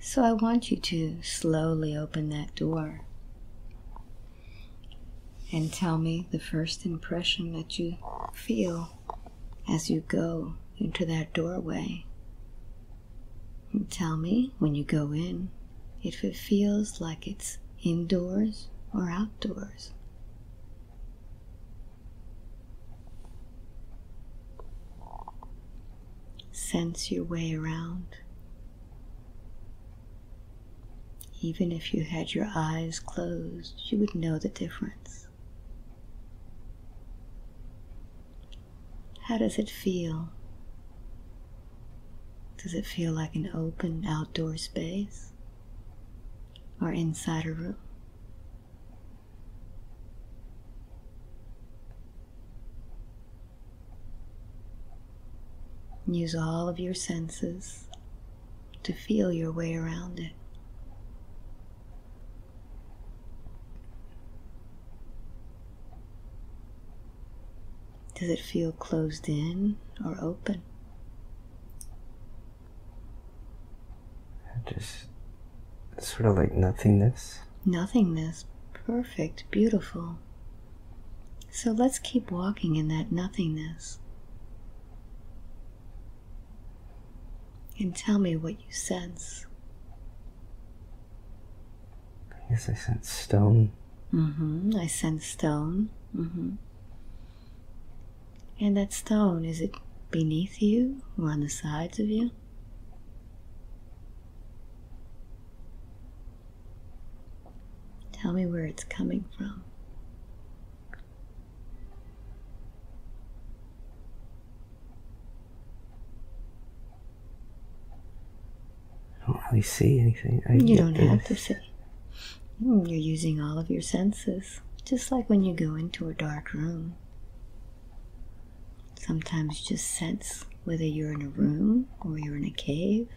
So I want you to slowly open that door and tell me the first impression that you feel as you go into that doorway. And tell me when you go in if it feels like it's indoors or outdoors. Sense your way around. Even if you had your eyes closed, you would know the difference. How does it feel? Does it feel like an open outdoor space or inside a room? Use all of your senses to feel your way around it. Does it feel closed in or open? Just sort of like nothingness. Nothingness. Perfect. Beautiful. So let's keep walking in that nothingness. And tell me what you sense. I guess I sense stone. I sense stone. And that stone, is it beneath you or on the sides of you? Tell me where it's coming from. I don't really see anything. You don't have to see. You're using all of your senses, just like when you go into a dark room. Sometimes you just sense whether you're in a room or you're in a cave.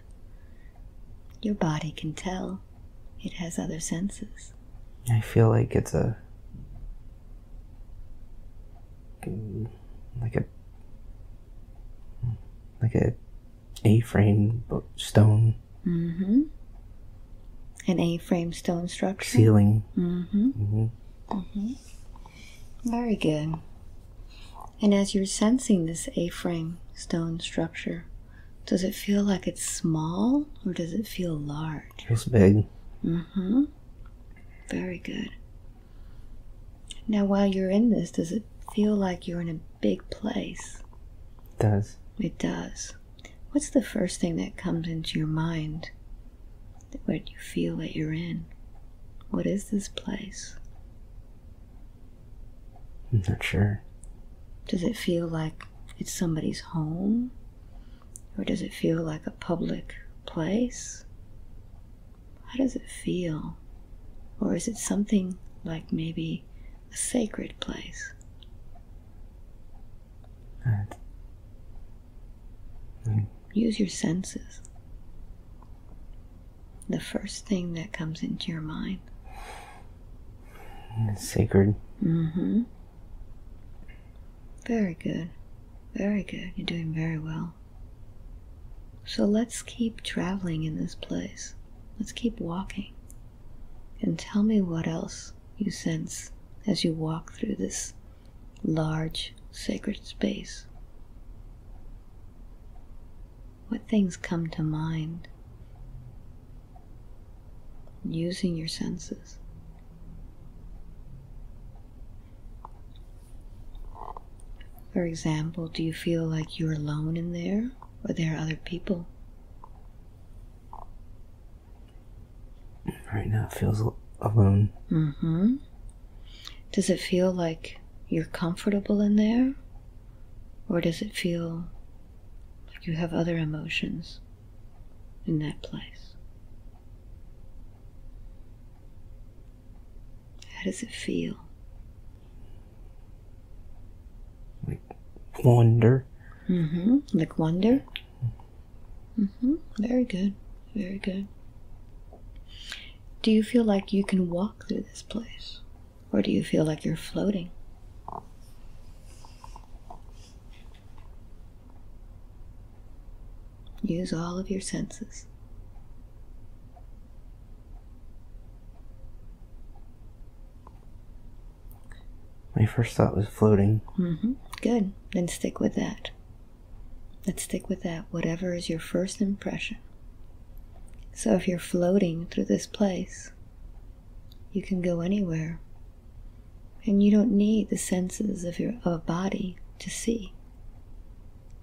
Your body can tell. It has other senses. I feel like it's like a A-frame stone. An A-frame stone structure. Ceiling. Very good. And as you're sensing this A-frame stone structure, does it feel like it's small or does it feel large? It's big. Very good. Now while you're in this, does it feel like you're in a big place? It does. It does. What's the first thing that comes into your mind? What do you feel that you're in? What is this place? I'm not sure. Does it feel like it's somebody's home? Or does it feel like a public place? How does it feel? Or is it something like maybe a sacred place? Use your senses. The first thing that comes into your mind. It's sacred. Very good. Very good. You're doing very well. So let's keep traveling in this place. Let's keep walking. And tell me what else you sense as you walk through this large, sacred space. What things come to mind using your senses? For example, do you feel like you're alone in there, or there are other people? Right now it feels alone. Does it feel like you're comfortable in there? Or does it feel like you have other emotions in that place? How does it feel? Like wonder. Like wonder? Very good. Very good. Do you feel like you can walk through this place? Or do you feel like you're floating? Use all of your senses. my first thought was floating. Mm-hmm. Good. Then stick with that. Let's stick with that. Whatever is your first impression. So if you're floating through this place, you can go anywhere. And you don't need the senses of a body to see.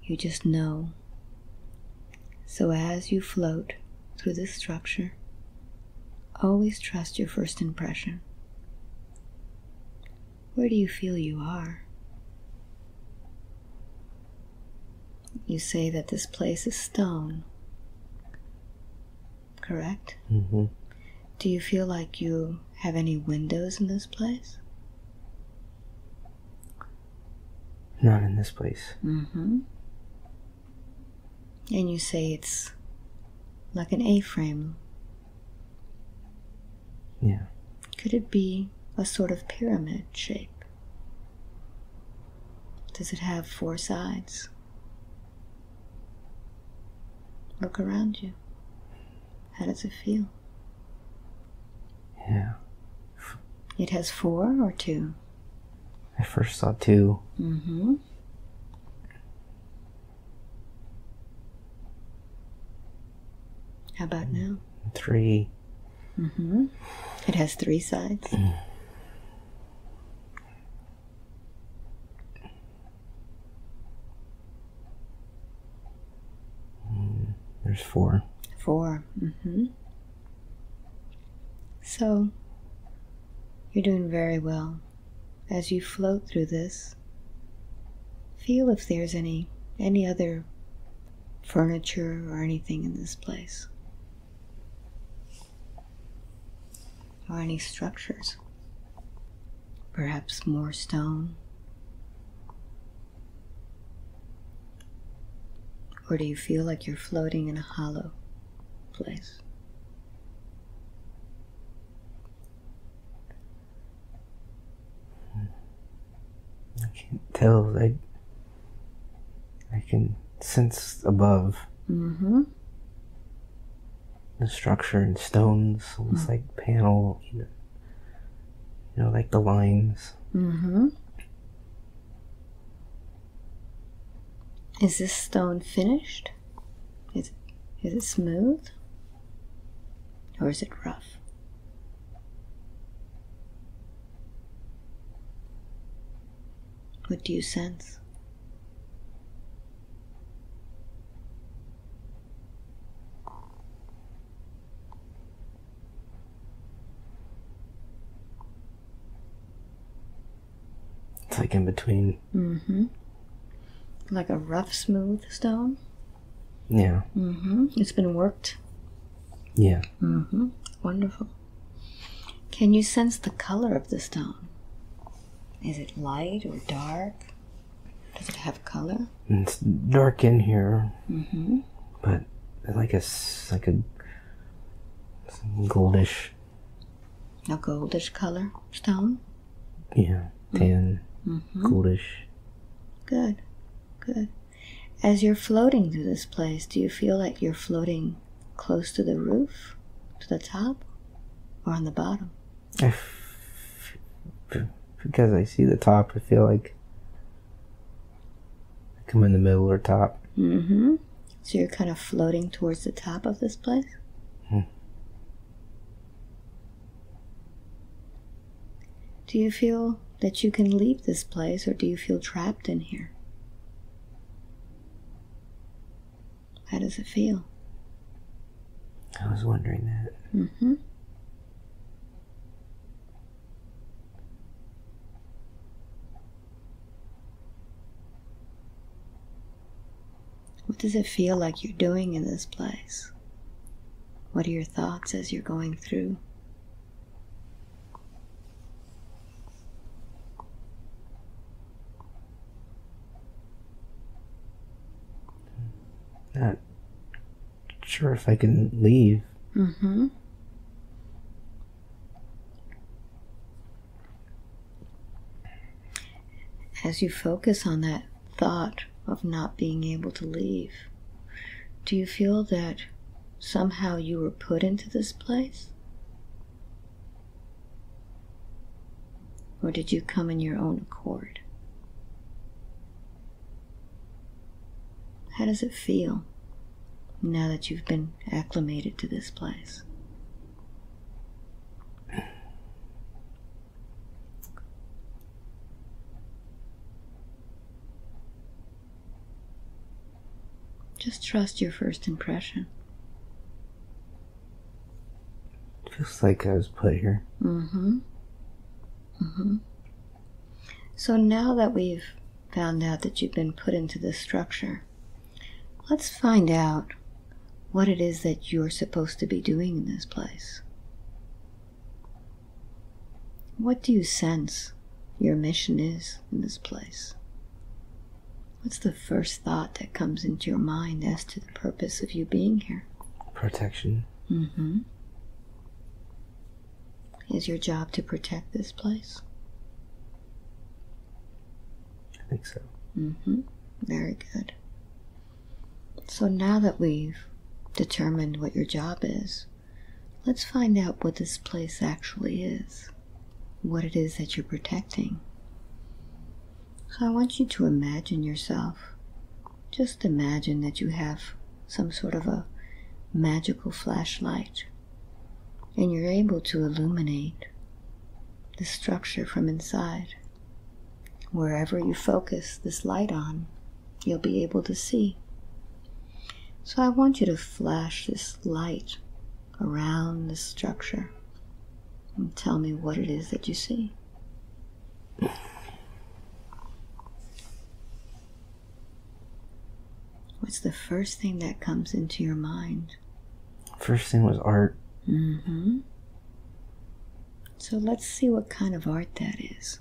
You just know. So as you float through this structure, always trust your first impression. Where do you feel you are? You say that this place is stone, correct? Mm-hmm. Do you feel like you have any windows in this place? Not in this place. Mm-hmm. And you say it's like an A-frame. Yeah. Could it be a sort of pyramid shape? Does it have four sides? Look around you. How does it feel? Yeah. It has four or two? I first saw two. Mm-hmm. How about now? Three. Mm-hmm. It has three sides. Mm. There's four. Four. Mm-hmm. So, you're doing very well. As you float through this, feel if there's any other furniture or anything in this place. Or any structures. Perhaps more stone. Or do you feel like you're floating in a hollow place? I can't tell. I can sense above. Mm-hmm. The structure and stones, almost like panel, you know, like the lines. Mm-hmm. Is this stone finished? Is it smooth? Or is it rough? What do you sense? It's like in between. Mm-hmm. Like a rough, smooth stone? Yeah. Mm-hmm. It's been worked? Yeah. Mm-hmm. Wonderful. Can you sense the color of the stone? Is it light or dark? Does it have color? It's dark in here. Mm-hmm. But like a goldish. A goldish color stone? Yeah. Tan. Mm-hmm. Goldish. Good. Good. As you're floating through this place, do you feel like you're floating close to the roof, to the top, or on the bottom? Because I see the top, I feel like I'm in the middle or top. Mm-hmm. So you're kind of floating towards the top of this place? Mm. Do you feel that you can leave this place, or do you feel trapped in here? How does it feel? I was wondering that. Mm-hmm. What does it feel like you're doing in this place? What are your thoughts as you're going through? Not sure if I can leave. Mm-hmm. As you focus on that thought of not being able to leave, do you feel that somehow you were put into this place? or did you come in your own accord? How does it feel now that you've been acclimated to this place? Just trust your first impression. Feels like I was put here. Mm-hmm. Mm-hmm. So now that we've found out that you've been put into this structure, let's find out what it is that you're supposed to be doing in this place. What do you sense your mission is in this place? What's the first thought that comes into your mind as to the purpose of you being here? Protection. Mm-hmm. Is your job to protect this place? I think so. Mm-hmm. Very good. So now that we've determined what your job is, let's find out what this place actually is, what it is that you're protecting. So I want you to imagine yourself, just imagine that you have some sort of a magical flashlight and you're able to illuminate the structure from inside. Wherever you focus this light on, you'll be able to see. So I want you to flash this light around the structure and tell me what it is that you see. What's the first thing that comes into your mind? First thing was art. Mm-hmm. So let's see what kind of art that is.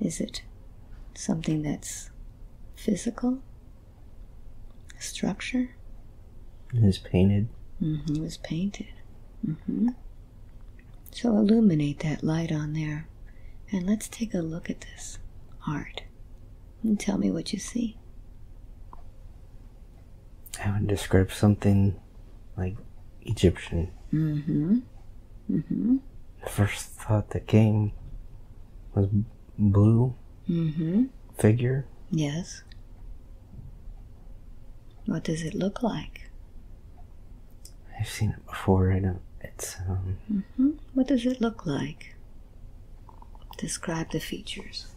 Is it something that's physical? Structure? It was painted. Mm-hmm, it was painted. Mm-hmm. So illuminate that light on there and let's take a look at this art and tell me what you see. I would describe something like Egyptian. Mm-hmm. Mm-hmm. The first thought that came was blue. Mm-hmm. Figure. Yes. What does it look like? I've seen it before. I don't. It's. Mm-hmm. What does it look like? Describe the features.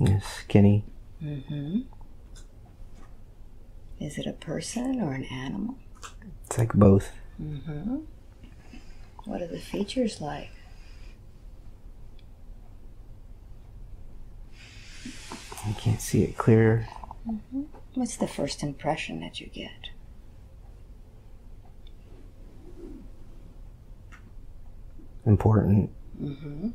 It's skinny. Mm-hmm. Is it a person or an animal? It's like both. Mm-hmm. What are the features like? I can't see it clear. Mm-hmm. What's the first impression that you get? Important. Mm-hmm.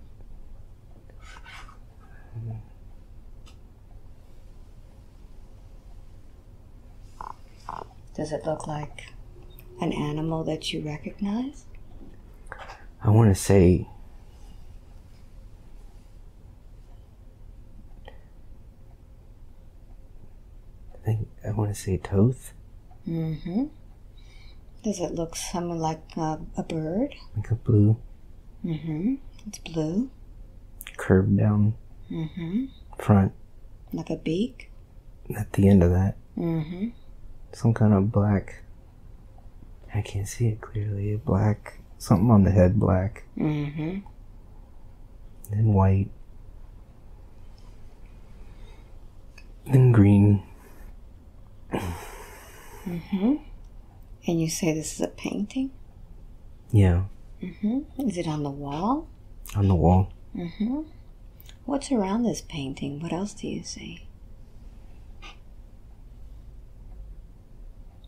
Does it look like an animal that you recognize? I want to say Thoth. Mm-hmm. Does it look somewhat like a bird? Like a blue. Mm-hmm. It's blue. Curved down. Mm-hmm. Front. Like a beak? At the end of that. Mm-hmm. Some kind of black. I can't see it clearly. Black. Something on the head black. Mm-hmm. Then white. Then green. Mm-hmm. And you say this is a painting? Yeah. Mm-hmm. Is it on the wall? On the wall. Mm-hmm. What's around this painting? What else do you see?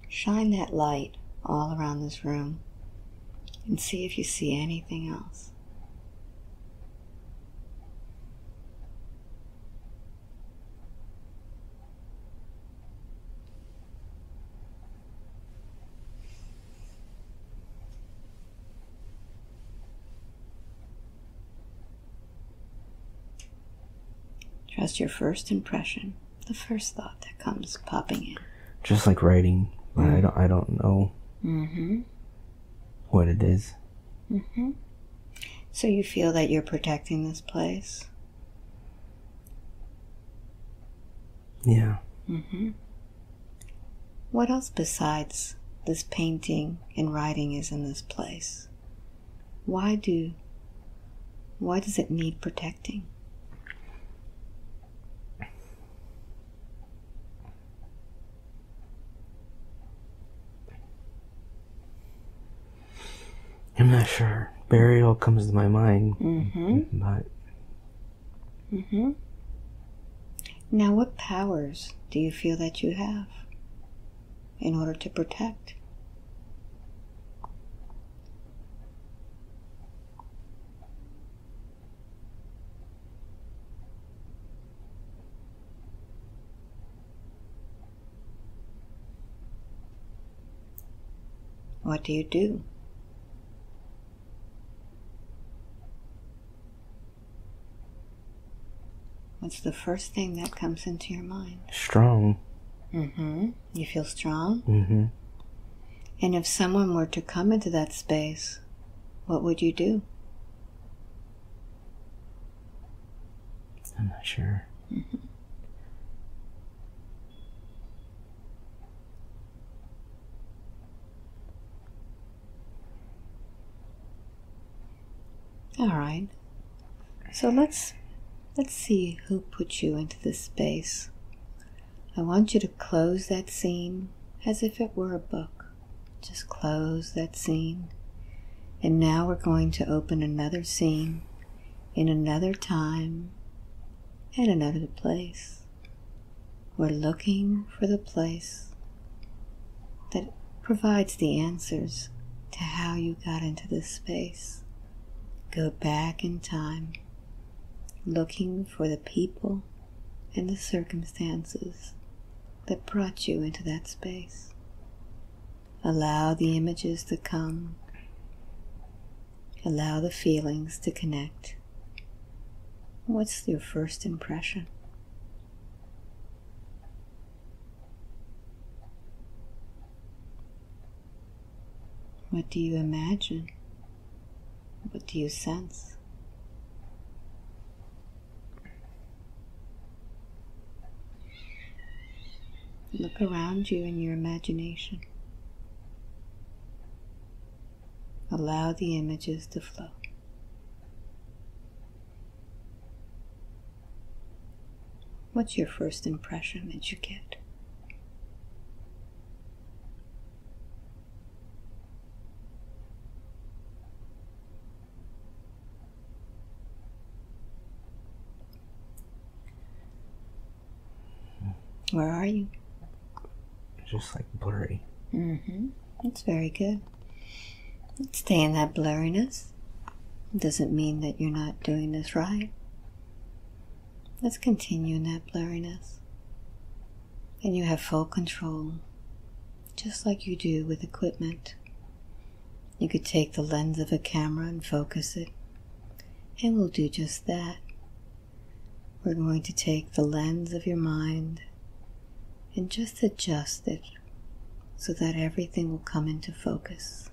Shine that light all around this room and see if you see anything else. Trust your first impression, the first thought that comes popping in. Just like writing. I don't know. Mm-hmm. what it is. Mm-hmm. So you feel that you're protecting this place? Yeah. Mm-hmm. What else besides this painting and writing is in this place? Why does it need protecting? I'm not sure. Burial comes to my mind. Mm-hmm. But mm-hmm. Now, what powers do you feel that you have in order to protect? What do you do? What's the first thing that comes into your mind? Strong. Mm-hmm. You feel strong? Mm-hmm. And if someone were to come into that space, what would you do? I'm not sure. Mm-hmm. All right. So let's see who put you into this space. I want you to close that scene as if it were a book. Just close that scene. And now we're going to open another scene in another time and another place. We're looking for the place that provides the answers to how you got into this space. Go back in time, looking for the people and the circumstances that brought you into that space. Allow the images to come. Allow the feelings to connect. What's your first impression? What do you imagine? What do you sense? Look around you in your imagination. Allow the images to flow. What's your first impression that you get? Where are you? Just like blurry. Mm-hmm. That's very good. Stay in that blurriness. It doesn't mean that you're not doing this right. Let's continue in that blurriness. And you have full control, just like you do with equipment. You could take the lens of a camera and focus it, and we'll do just that. We're going to take the lens of your mind and just adjust it so that everything will come into focus.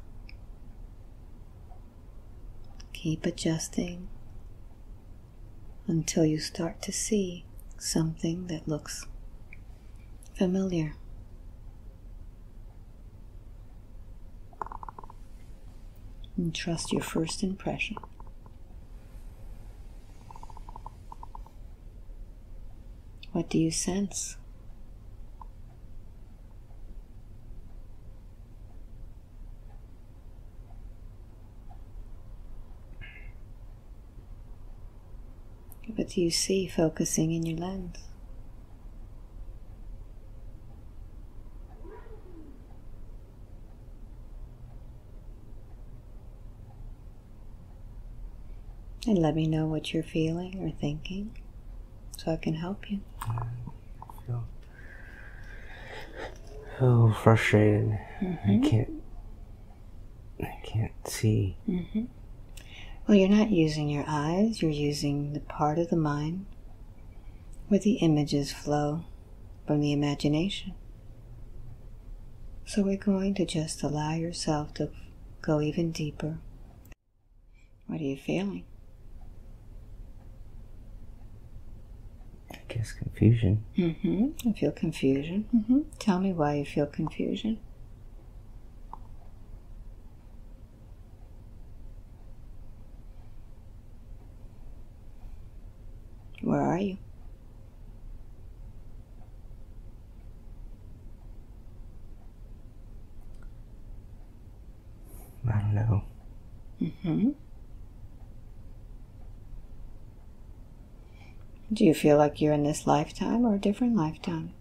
Keep adjusting until you start to see something that looks familiar. And trust your first impression. What do you sense? What do you see focusing in your lens? And let me know what you're feeling or thinking so I can help you. I feel frustrated. Mm-hmm. I can't see. Mm-hmm. Well, you're not using your eyes, you're using the part of the mind where the images flow from the imagination. So we're going to just allow yourself to Go even deeper. What are you feeling? I guess confusion. Mm-hmm. I feel confusion. Mm-hmm. Tell me why you feel confusion. Where are you? I don't know. Mm-hmm. Do you feel like you're in this lifetime or a different lifetime?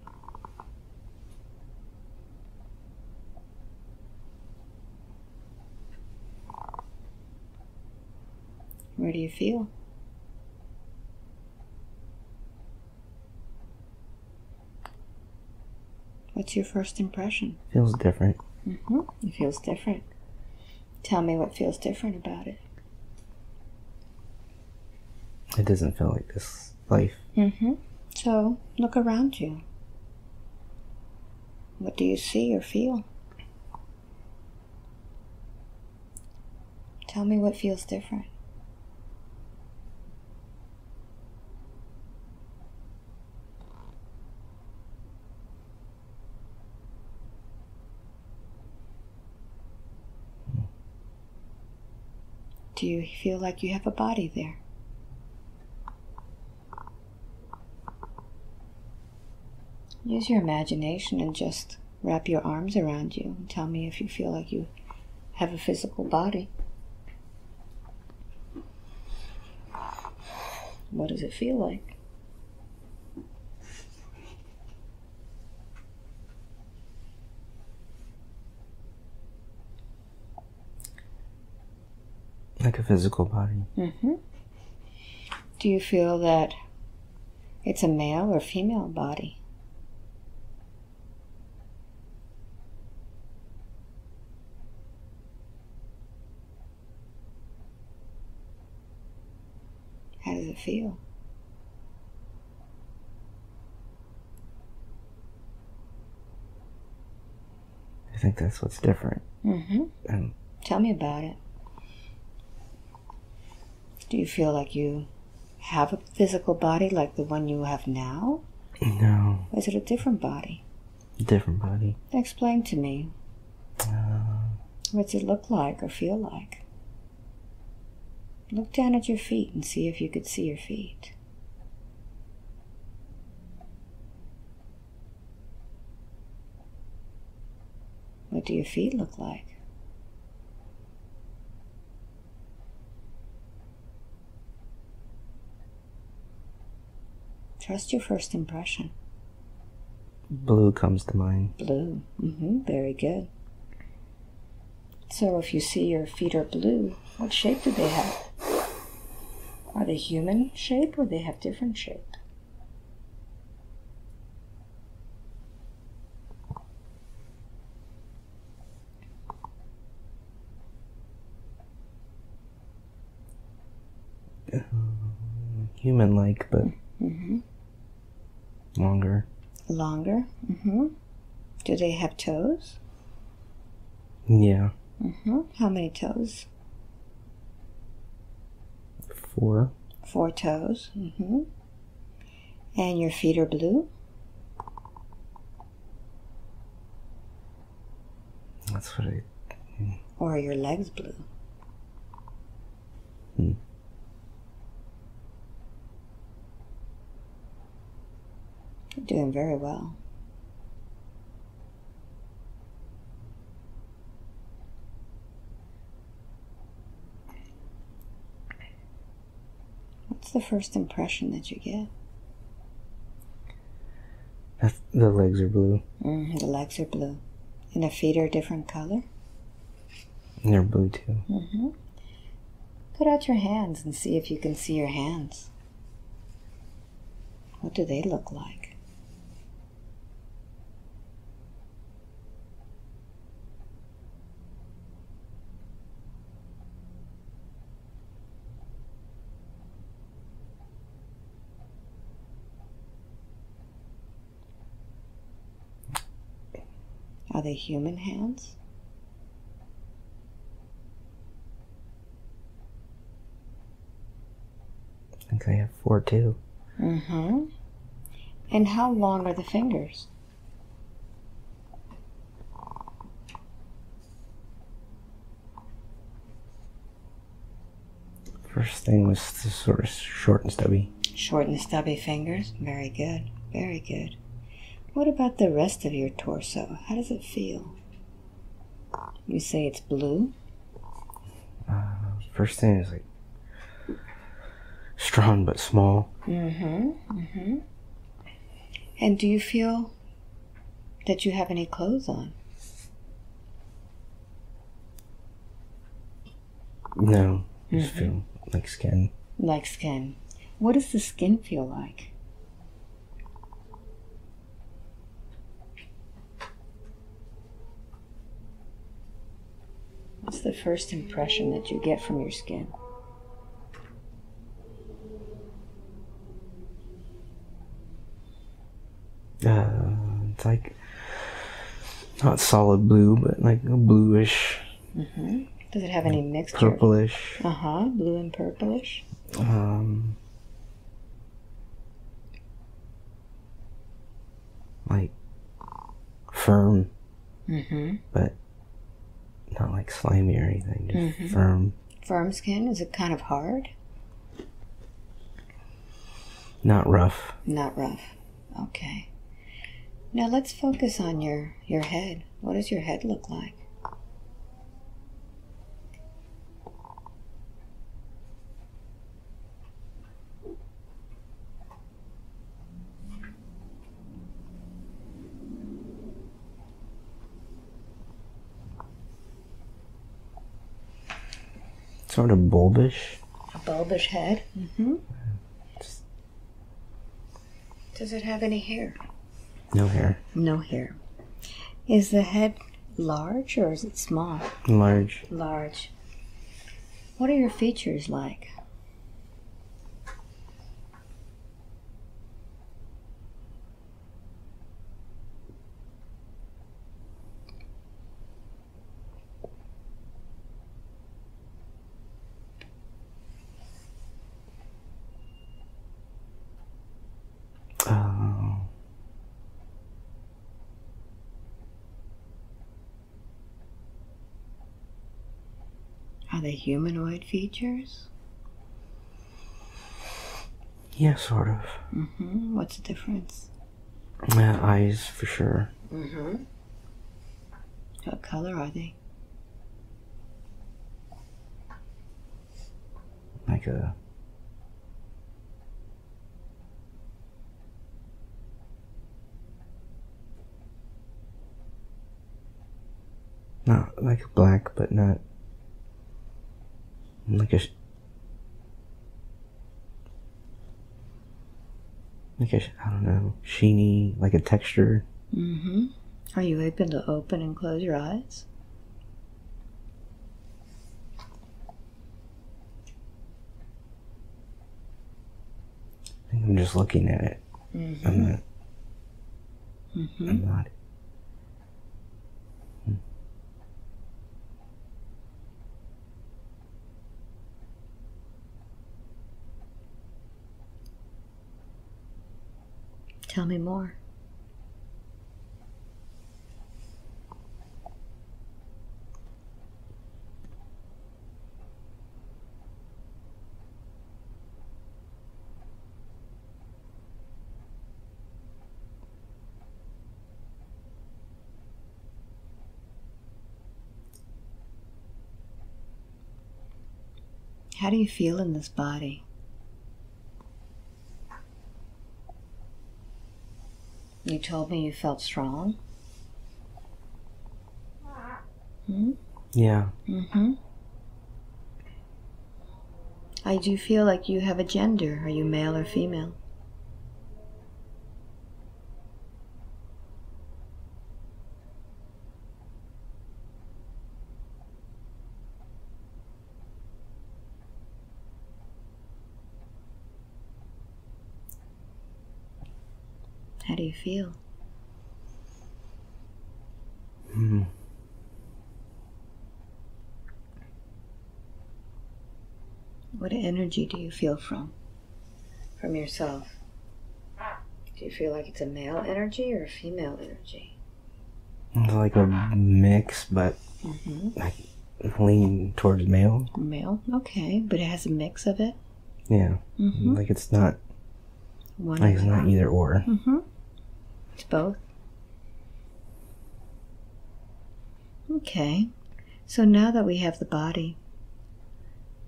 Where do you feel? What's your first impression? Feels different. Mm-hmm. It feels different. Tell me what feels different about it. It doesn't feel like this life. Mm-hmm. So, look around you. What do you see or feel? Tell me what feels different. Do you feel like you have a body there? Use your imagination and just wrap your arms around you and tell me if you feel like you have a physical body. What does it feel like? Like a physical body. Mm-hmm. Do you feel that it's a male or female body? How does it feel? I think that's what's different. Mm-hmm. Tell me about it. Do you feel like you have a physical body like the one you have now? No. Or is it a different body? Different body. Explain to me. What does it look like or feel like? Look down at your feet and see if you could see your feet. What do your feet look like? Trust your first impression. Blue comes to mind. Blue. Mm-hmm. Very good. So if you see your feet are blue, what shape do they have? Are they human shape or they have different shape? Human-like, but... Mm-hmm. Longer. Longer? Mm-hmm. Do they have toes? Yeah. Mm-hmm. How many toes? 4. 4 toes. Mm-hmm. And your feet are blue? That's what I... Yeah. Or are your legs blue? Mm. You're doing very well. What's the first impression that you get? The legs are blue. Mm-hmm, the legs are blue. And the feet are a different color? And they're blue too. Mm-hmm. Put out your hands and see if you can see your hands. What do they look like? Are they human hands? I have four too. Mm-hmm. And how long are the fingers? First thing was sort of short and stubby. Short and stubby fingers. Very good. Very good. What about the rest of your torso? How does it feel? You say it's blue? First thing is like strong but small. Mm-hmm. Mm-hmm. And do you feel that you have any clothes on? No. Just feel like skin. Like skin. What does the skin feel like? What's the first impression that you get from your skin? It's like not solid blue, but like a bluish. Mm-hmm. Does it have any mixture? Purplish. Uh-huh. Blue and purplish. Like firm. Mm-hmm. But not like slimy or anything, just firm. Firm skin? Is it kind of hard? Not rough. Not rough. Okay. Now let's focus on your head. What does your head look like? Sort of bulbish. A bulbish head? Mm-hmm. Does it have any hair? No hair. No hair. Is the head large or is it small? Large. Large. What are your features like? Are they humanoid features? Yeah, sort of. Mm-hmm. What's the difference? Eyes, for sure. Mm-hmm. What color are they? Like a... not like black, but not... Like a, I don't know, sheeny, like a texture. Mm-hmm. Are you able to open and close your eyes? I think I'm just looking at it. Mm-hmm. I'm not. Tell me more. How do you feel in this body? You told me you felt strong. Hmm? Yeah. Mm-hmm. I do feel like you have a gender. Are you male or female? How do you feel? Hmm. What energy do you feel from? from yourself? Do you feel like it's a male energy or a female energy? It's like a mix, but I lean towards male. Male, okay, but it has a mix of it. Yeah, like it's not one. Like it's not either or. It's both. Okay, so now that we have the body,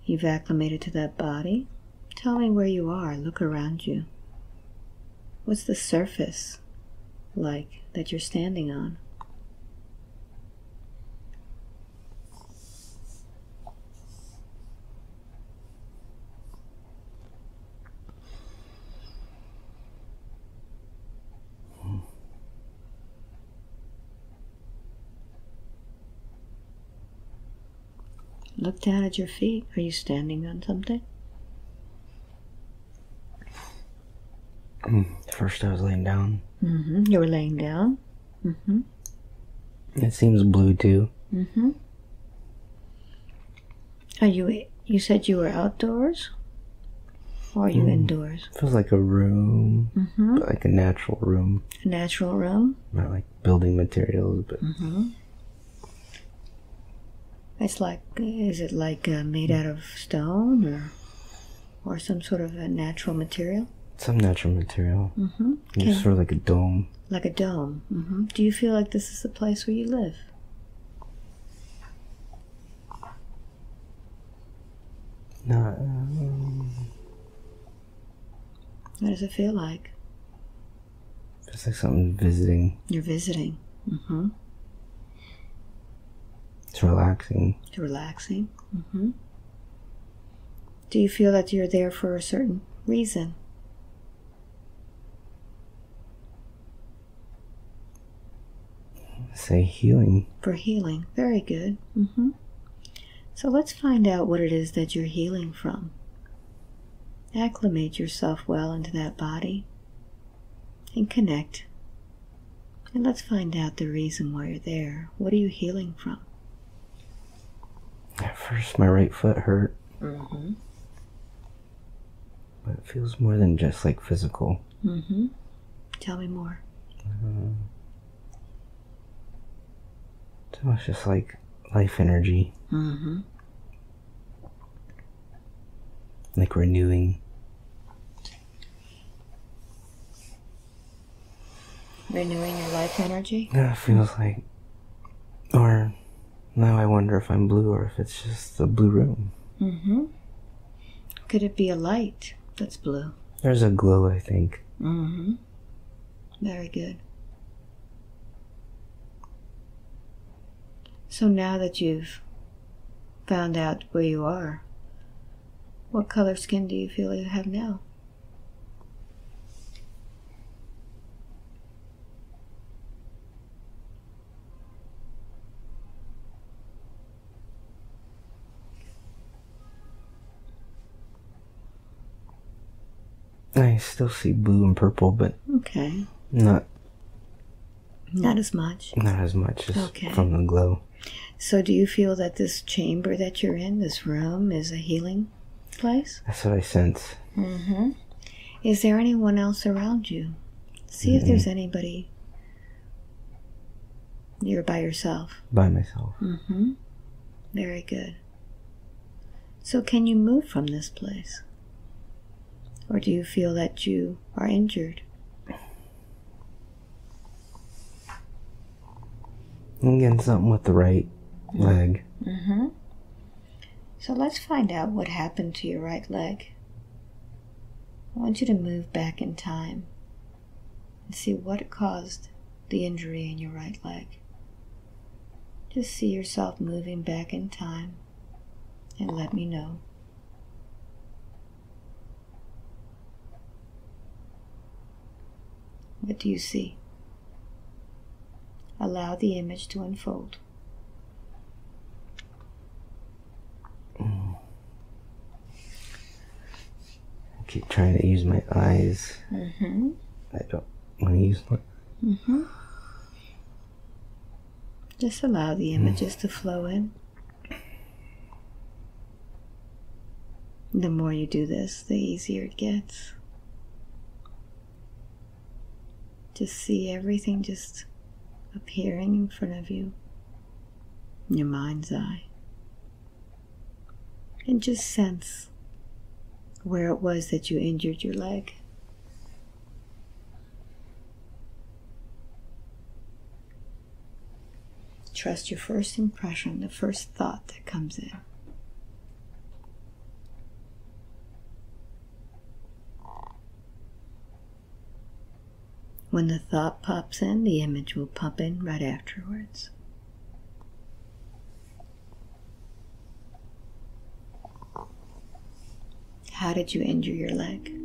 you've acclimated to that body. Tell me where you are. Look around you. What's the surface like that you're standing on? Look down at your feet. Are you standing on something? First I was laying down. You were laying down? It seems blue too. Are you, you said you were outdoors? Or are you indoors? It feels like a room, but like a natural room. A natural room? Not like building materials, but... It's like, is it like made out of stone or some sort of a natural material? Some natural material. Okay. It's sort of like a dome. Like a dome. Do you feel like this is the place where you live? No. What does it feel like? It's like something visiting. You're visiting. It's relaxing. It's relaxing. Do you feel that you're there for a certain reason? Say healing. For healing. Very good. So let's find out what it is that you're healing from. Acclimate yourself well into that body and connect. And let's find out the reason why you're there. What are you healing from? At first, my right foot hurt, but it feels more than just like physical. Tell me more. So it's just like life energy, like renewing. Renewing your life energy? Yeah, it feels like, or. Now I wonder if I'm blue or if it's just the blue room. Could it be a light that's blue? There's a glow, I think. Very good. So now that you've found out where you are, what color skin do you feel you have now? I still see blue and purple, but not as much. Not as much, just from the glow. So do you feel that this chamber that you're in, this room, is a healing place? That's what I sense. Is there anyone else around you? See if there's anybody. You're by yourself. By myself. Very good. So can you move from this place? Or do you feel that you are injured? I'm getting something with the right leg. So let's find out what happened to your right leg. I want you to move back in time and see what caused the injury in your right leg. Just see yourself moving back in time and let me know. What do you see? Allow the image to unfold. I keep trying to use my eyes. I don't want to use them. Just allow the images to flow in. The more you do this, the easier it gets. Just see everything just appearing in front of you in your mind's eye. And just sense where it was that you injured your leg. Trust your first impression, the first thought that comes in. When the thought pops in, the image will pop in right afterwards. How did you injure your leg?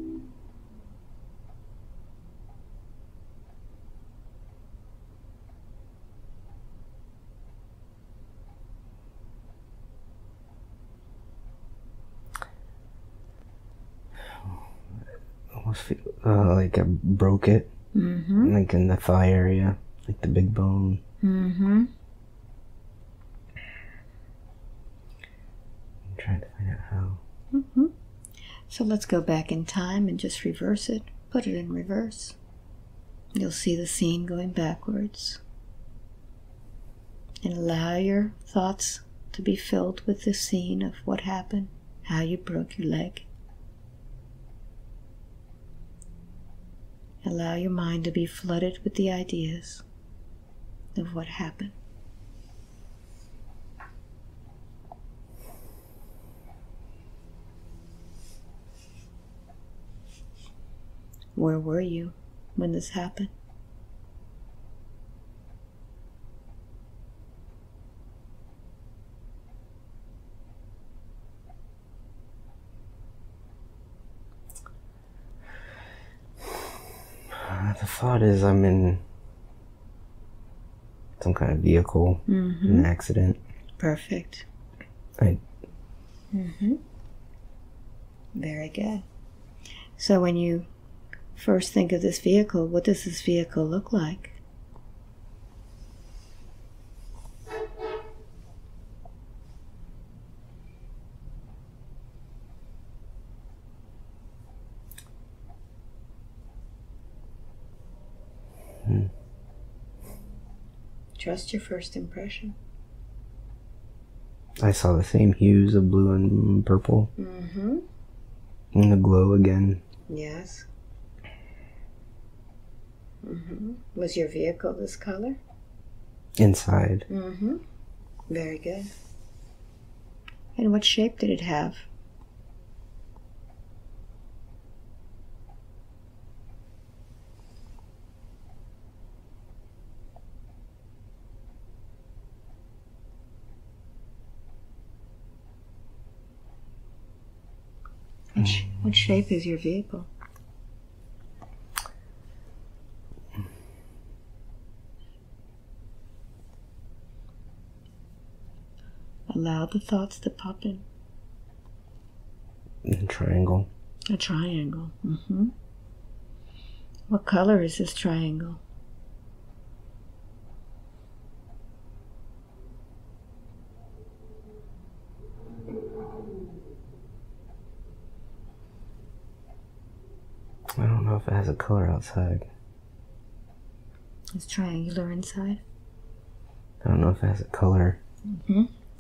Like I broke it, like in the thigh area, like the big bone. I'm trying to find out how. So let's go back in time and just reverse it. Put it in reverse. You'll see the scene going backwards. And allow your thoughts to be filled with the scene of what happened, how you broke your leg. Allow your mind to be flooded with the ideas of what happened. Where were you when this happened? The thought is I'm in some kind of vehicle, an accident. Perfect. Very good. So when you first think of this vehicle, what does this vehicle look like? Trust your first impression. I saw the same hues of blue and purple. And the glow again. Yes. Was your vehicle this color? Inside. Very good. And what shape did it have? What shape is your vehicle? Allow the thoughts to pop in. A triangle. A triangle. What color is this triangle? I don't know if it has a color outside. It's triangular inside. I don't know if it has a color.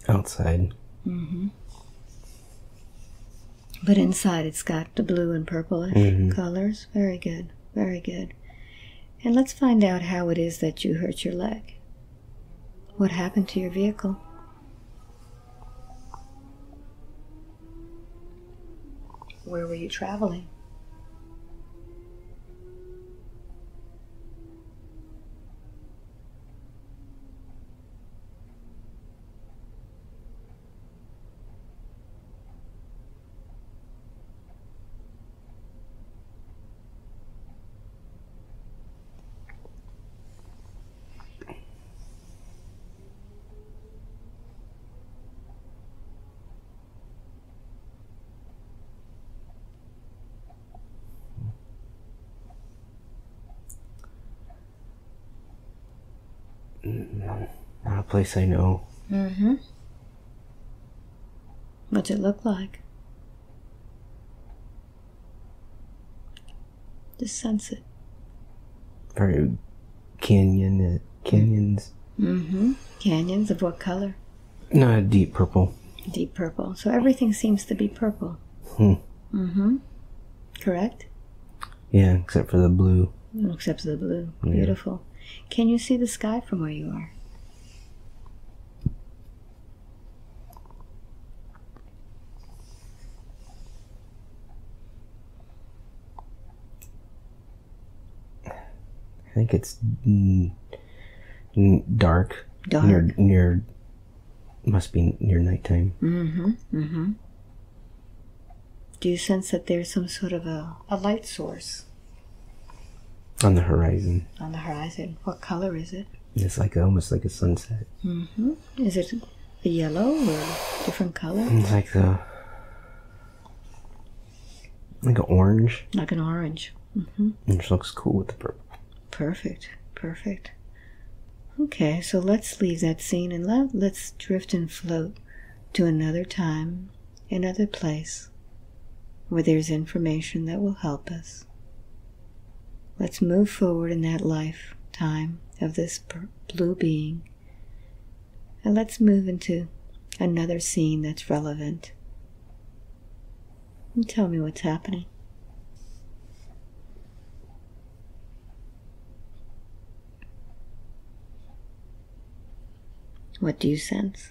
Outside. But inside it's got the blue and purplish colors. Very good, very good. And let's find out how it is that you hurt your leg. What happened to your vehicle? Where were you traveling? Not a place I know. What's it look like? Just sense it. or canyons. Mm-hmm. Canyons of what color? No, deep purple. Deep purple. So everything seems to be purple. Hmm. Mm-hmm. Correct? Yeah, except for the blue. Except for the blue. Yeah. Beautiful. Can you see the sky from where you are? I think it's dark. Dark. Near must be near nighttime. Mm-hmm. Mm-hmm. Do you sense that there's some sort of a light source? On the horizon. On the horizon. What color is it? It's like almost like a sunset. Mm-hmm. Is it a yellow or different color? It's like the an orange. Like an orange. Mm-hmm. Which looks cool with the purple. Perfect. Perfect. Okay, so let's leave that scene and let's drift and float to another time, another place where there's information that will help us. Let's move forward in that lifetime of this blue being, and let's move into another scene that's relevant. And tell me what's happening. What do you sense?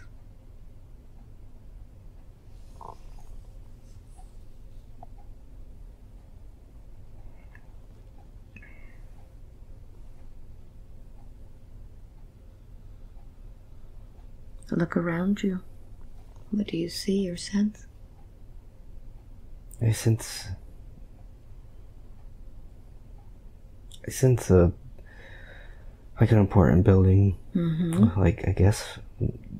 Look around you. What do you see or sense? I sense like an important building. Mm-hmm. Like, I guess,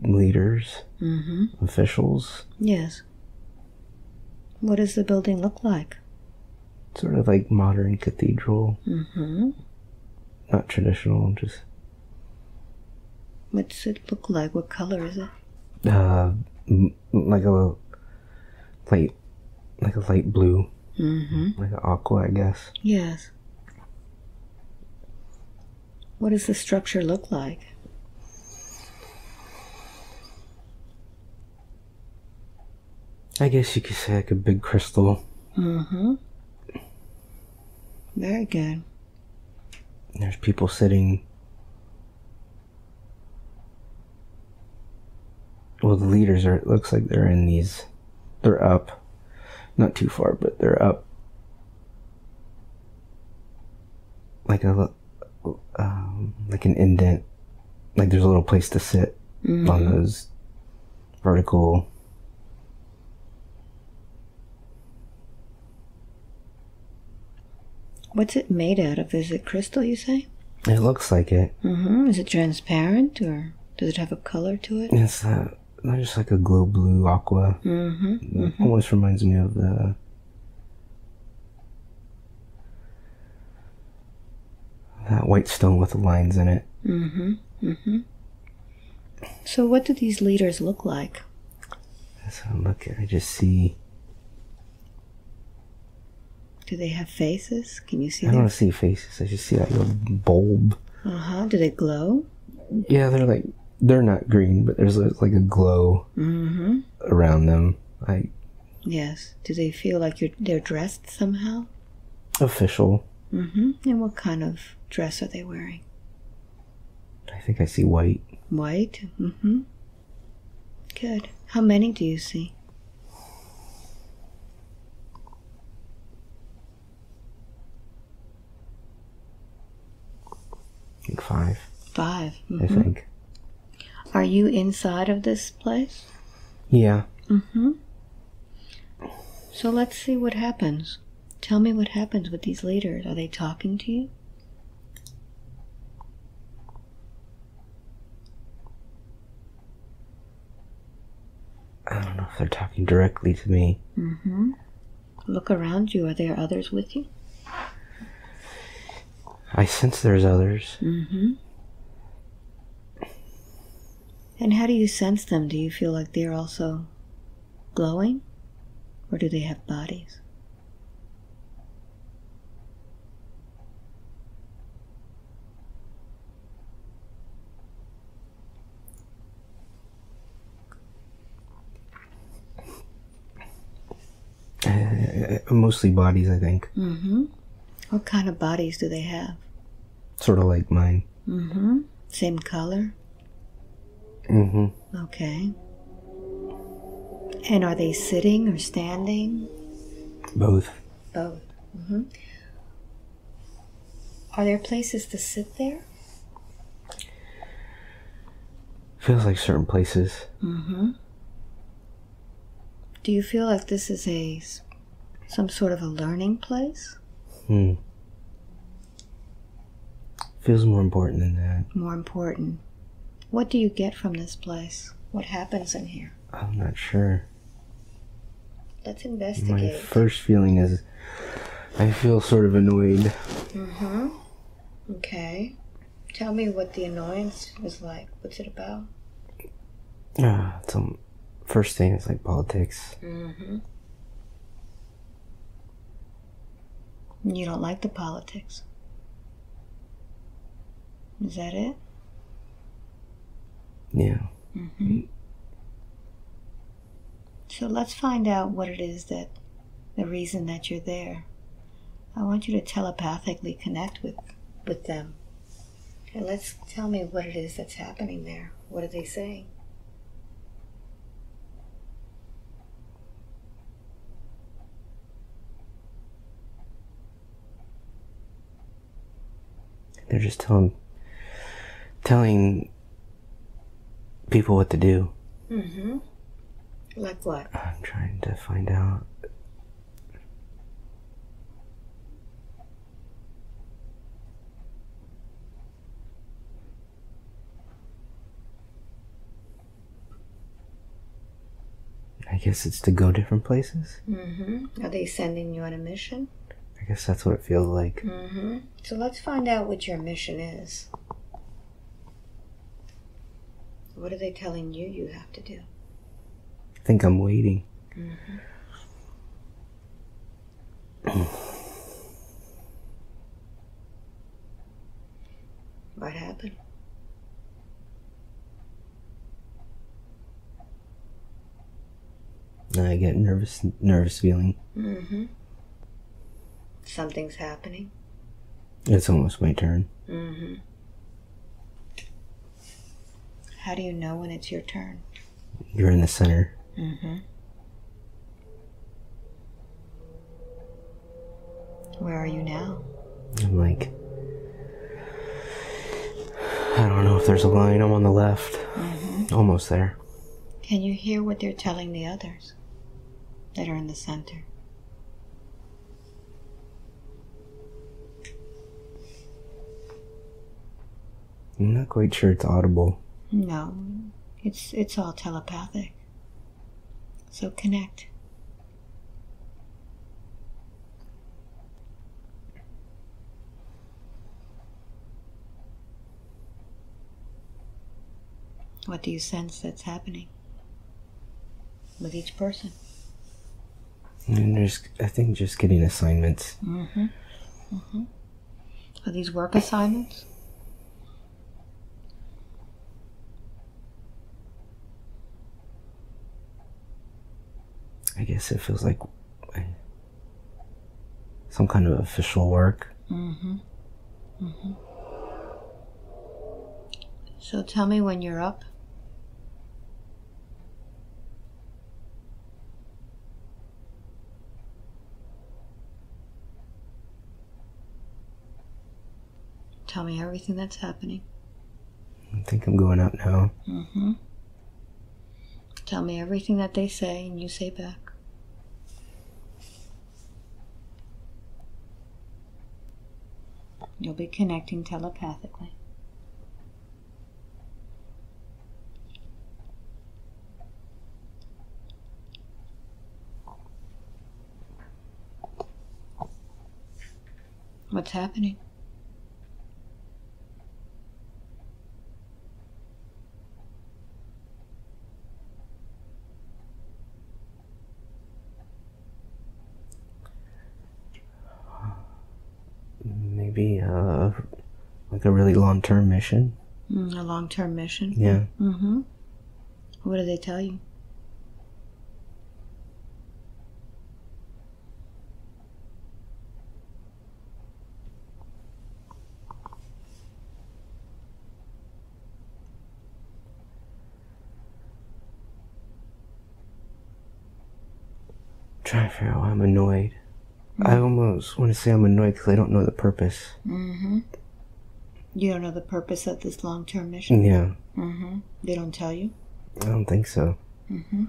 leaders, mm-hmm. officials. Yes. What does the building look like? Sort of like modern cathedral. Mm-hmm. Not traditional, just... What does it look like? What color is it? Like a light blue. Mm-hmm. Like an aqua, I guess. Yes. What does the structure look like? I guess you could say like a big crystal. Mm-hmm. Very good. There's people sitting. Well, the leaders are, it looks like they're in these, they're up, not too far, but they're up, like an indent, like there's a little place to sit mm-hmm. on those vertical. What's it made out of? Is it crystal, you say? It looks like it. Mm-hmm. Is it transparent, or does it have a color to it? It's not just like a glow blue aqua. Mm-hmm, mm-hmm. Almost reminds me of the that white stone with the lines in it. Mm-hmm. Mm-hmm. So what do these leaders look like? As I look at, I just see. Do they have faces? Can you see? I don't see faces. I just see like a bulb. Uh-huh. Do they glow? Yeah, they're like. They're not green, but there's like a glow mm-hmm. around them. Yes. Do they feel like they're dressed somehow? Official. Mm-hmm. And what kind of dress are they wearing? I think I see white. White? Mm-hmm. Good. How many do you see? I think five. Five? Mm-hmm. I think. Are you inside of this place? Yeah. Mm-hmm. So let's see what happens. Tell me what happens with these leaders. Are they talking to you? I don't know if they're talking directly to me. Mm-hmm. Look around you. Are there others with you? I sense there's others. Mm-hmm. And how do you sense them? Do you feel like they're also glowing? Or do they have bodies? mostly bodies, I think. Mm-hmm. What kind of bodies do they have? Sort of like mine. Mm-hmm. Same color? Mm-hmm. Okay. And are they sitting or standing? Both. Both. Mm-hmm. Are there places to sit there? Feels like certain places. Mm-hmm. Do you feel like this is some sort of a learning place? Hmm. Feels more important than that. More important. What do you get from this place? What happens in here? I'm not sure. Let's investigate. My first feeling is I feel sort of annoyed. Mm-hmm. Okay. Tell me what the annoyance was like. What's it about? First thing is like politics. Mm-hmm. You don't like the politics. Is that it? Yeah. Mm-hmm. So let's find out what it is that the reason that you're there. I want you to telepathically connect with them. And tell me what it is that's happening there. What are they saying? They're just telling people what to do. Mm-hmm. Like what? I'm trying to find out. I guess it's to go different places. Mm-hmm. Are they sending you on a mission? I guess that's what it feels like. Mm-hmm. So let's find out what your mission is. What are they telling you you have to do? I think I'm waiting. Mm-hmm. What happened? I get nervous feeling. Mm-hmm. Something's happening. It's almost my turn. Mm-hmm. How do you know when it's your turn? You're in the center. Mm-hmm. Where are you now? I'm like, I don't know if there's a line. I'm on the left. Mm-hmm. Almost there. Can you hear what they're telling the others that are in the center? I'm not quite sure it's audible. No, it's all telepathic. So connect. What do you sense that's happening with each person? And I think just getting assignments. Mm-hmm. Mm-hmm. Are these work assignments? I guess it feels like some kind of official work. Mm-hmm. Mm-hmm. So tell me when you're up. Tell me everything that's happening. I think I'm going up now. Mm-hmm. Tell me everything that they say and you say back. You'll be connecting telepathically. What's happening? Maybe like a really long-term mission. A long-term mission? Yeah. Mm-hmm. What do they tell you? try to figure out why I'm annoyed. Mm-hmm. I almost want to say I'm annoyed because I don't know the purpose. Mm-hmm. You don't know the purpose of this long-term mission? Yeah. Mm-hmm. They don't tell you? I don't think so. Mm-hmm.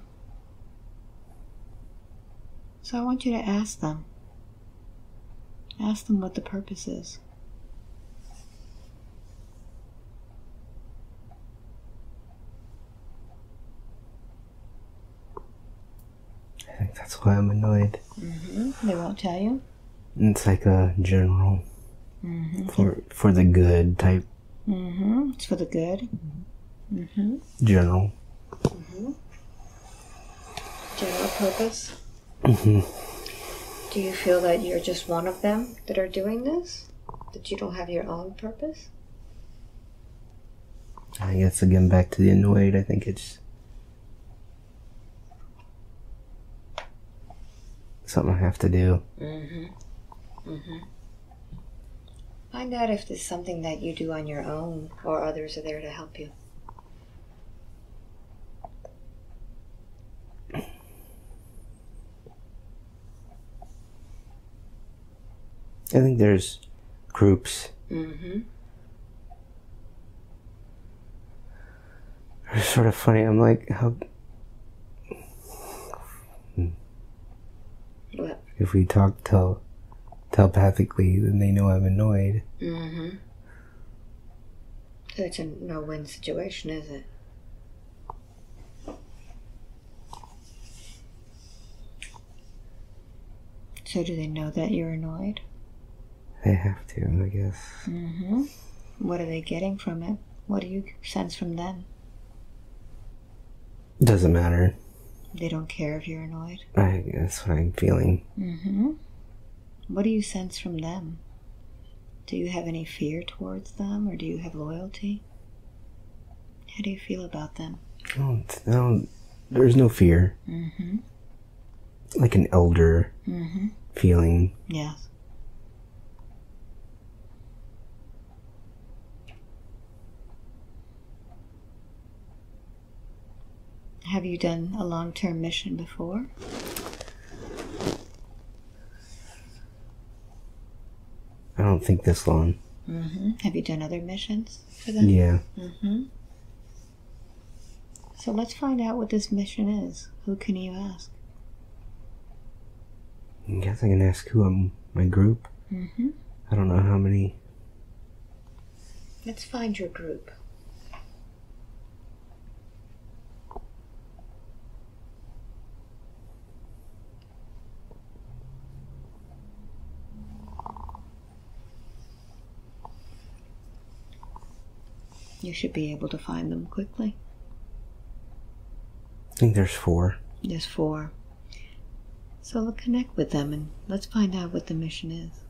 So I want you to ask them. Ask them what the purpose is. I think that's why I'm annoyed. Mm-hmm. They won't tell you? It's like a general... Mm-hmm. For the good type. Mm-hmm. It's for the good. Mm-hmm. General. Mm-hmm. General purpose. Mm-hmm. Do you feel that you're just one of them that are doing this? That you don't have your own purpose? I guess again back to the annoyed. I think it's something I have to do. Mm-hmm. Mm-hmm. Find out if there's something that you do on your own or others are there to help you. I think there's groups. Mm-hmm. It's sort of funny. I'm like, how... What? If we talk till... telepathically, then they know I'm annoyed. Mm-hmm. So it's a no-win situation, is it? So do they know that you're annoyed? They have to, I guess. Mm-hmm. What are they getting from it? What do you sense from them? Doesn't matter. They don't care if you're annoyed? I guess what I'm feeling. Mm-hmm. What do you sense from them? Do you have any fear towards them, or do you have loyalty? How do you feel about them? Oh, no, there's no fear. Mm-hmm. Like an elder mm-hmm. feeling. Yes. Have you done a long-term mission before? I don't think this long. Mm-hmm. Have you done other missions for them? Yeah. Mm-hmm. So let's find out what this mission is. Who can you ask? I guess I can ask who I'm, my group. Mm-hmm. I don't know how many. Let's find your group. You should be able to find them quickly. I think there's four. There's four. So let's connect with them and let's find out what the mission is.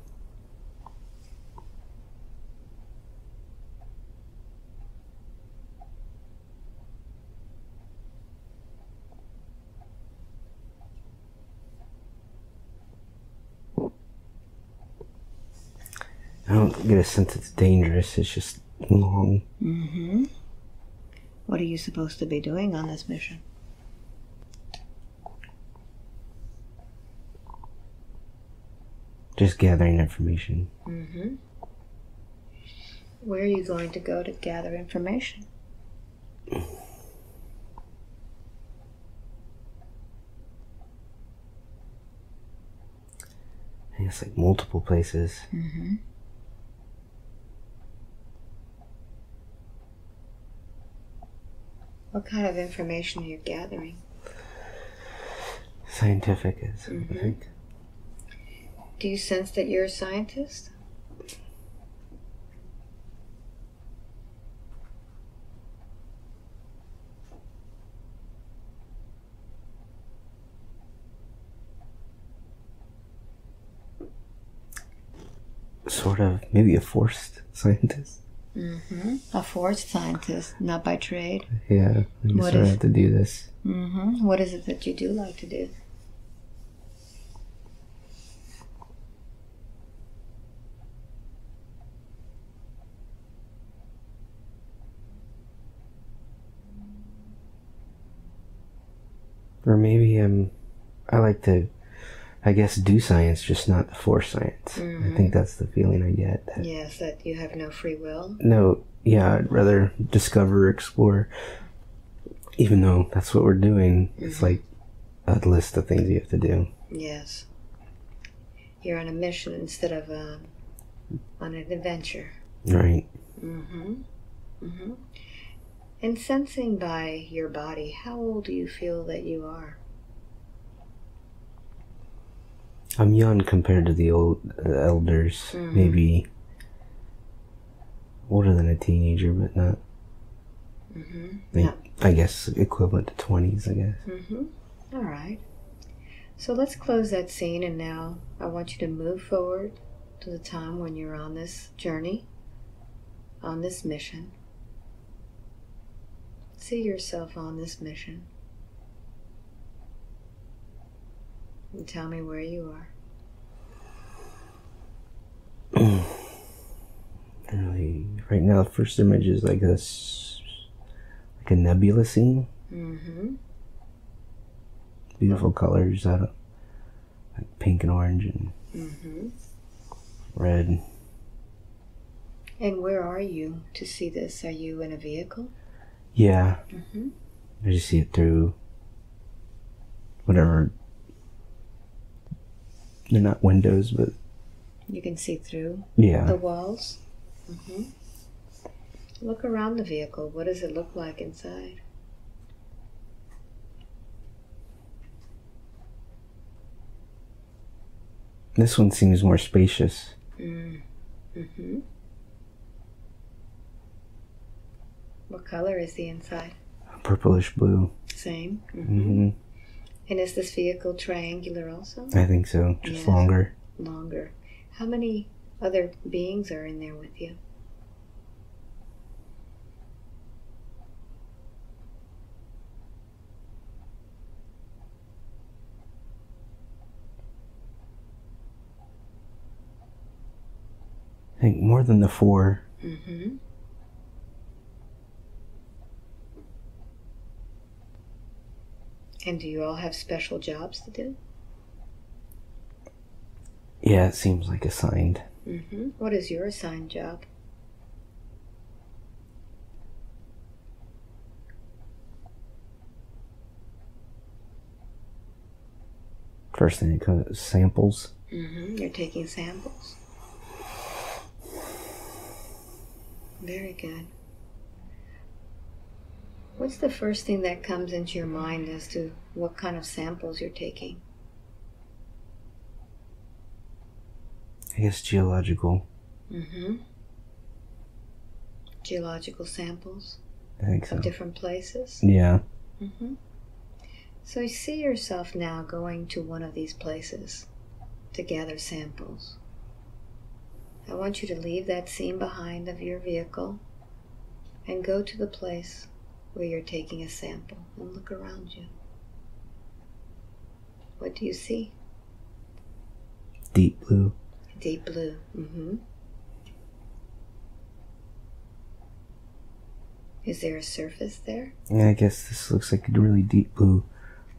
I don't get a sense it's dangerous, it's just long. Mm-hmm. What are you supposed to be doing on this mission? Just gathering information. Mm-hmm. Where are you going to go to gather information? I guess like multiple places. Mm-hmm. What kind of information are you gathering? Scientific is, mm-hmm. I think. Do you sense that you're a scientist? Sort of, maybe a forced scientist. Mm-hmm. A forced scientist, not by trade. Yeah, I just don't have to do this. Mm-hmm. What is it that you do like to do? Or maybe I like to I guess, do science, just not for science. Mm-hmm. I think that's the feeling I get. That, yes, that you have no free will? No, yeah, I'd rather discover, explore, even though that's what we're doing. Mm-hmm. It's like a list of things you have to do. Yes. You're on a mission instead of on an adventure. Right. Mm-hmm. Mm-hmm. And sensing by your body, how old do you feel that you are? I'm young compared to the old elders. Mm-hmm. Maybe older than a teenager, but not. Mm-hmm. I guess equivalent to 20s, I guess. Mm-hmm. All right. So let's close that scene, and now I want you to move forward to the time when you're on this journey, on this mission. See yourself on this mission. And tell me where you are. Really, right now, the first image is like a nebula scene. Mm-hmm. Beautiful colors out of like pink and orange and mm-hmm. red. And where are you to see this? Are you in a vehicle? Yeah. Mm-hmm. I just see it through whatever. They're not windows, but... You can see through the walls? Mm-hmm. Look around the vehicle. What does it look like inside? This one seems more spacious. Mm-hmm. What color is the inside? Purplish blue. Same? Mm-hmm. Mm-hmm. And is this vehicle triangular also? I think so, just longer. Longer. How many other beings are in there with you? I think more than the 4. Mm-hmm. And do you all have special jobs to do? Yeah, it seems like assigned. Mm-hmm. What is your assigned job? First thing, samples. Mm-hmm. You're taking samples. Very good. What's the first thing that comes into your mind as to what kind of samples you're taking? I guess geological. Mm-hmm. Geological samples? I think so. Of different places? Yeah. Mm-hmm. So you see yourself now going to one of these places to gather samples. I want you to leave that scene behind of your vehicle and go to the place where you're taking a sample, and look around you. What do you see? Deep blue. Deep blue. Mm-hmm. Is there a surface there? Yeah, I guess this looks like a really deep blue,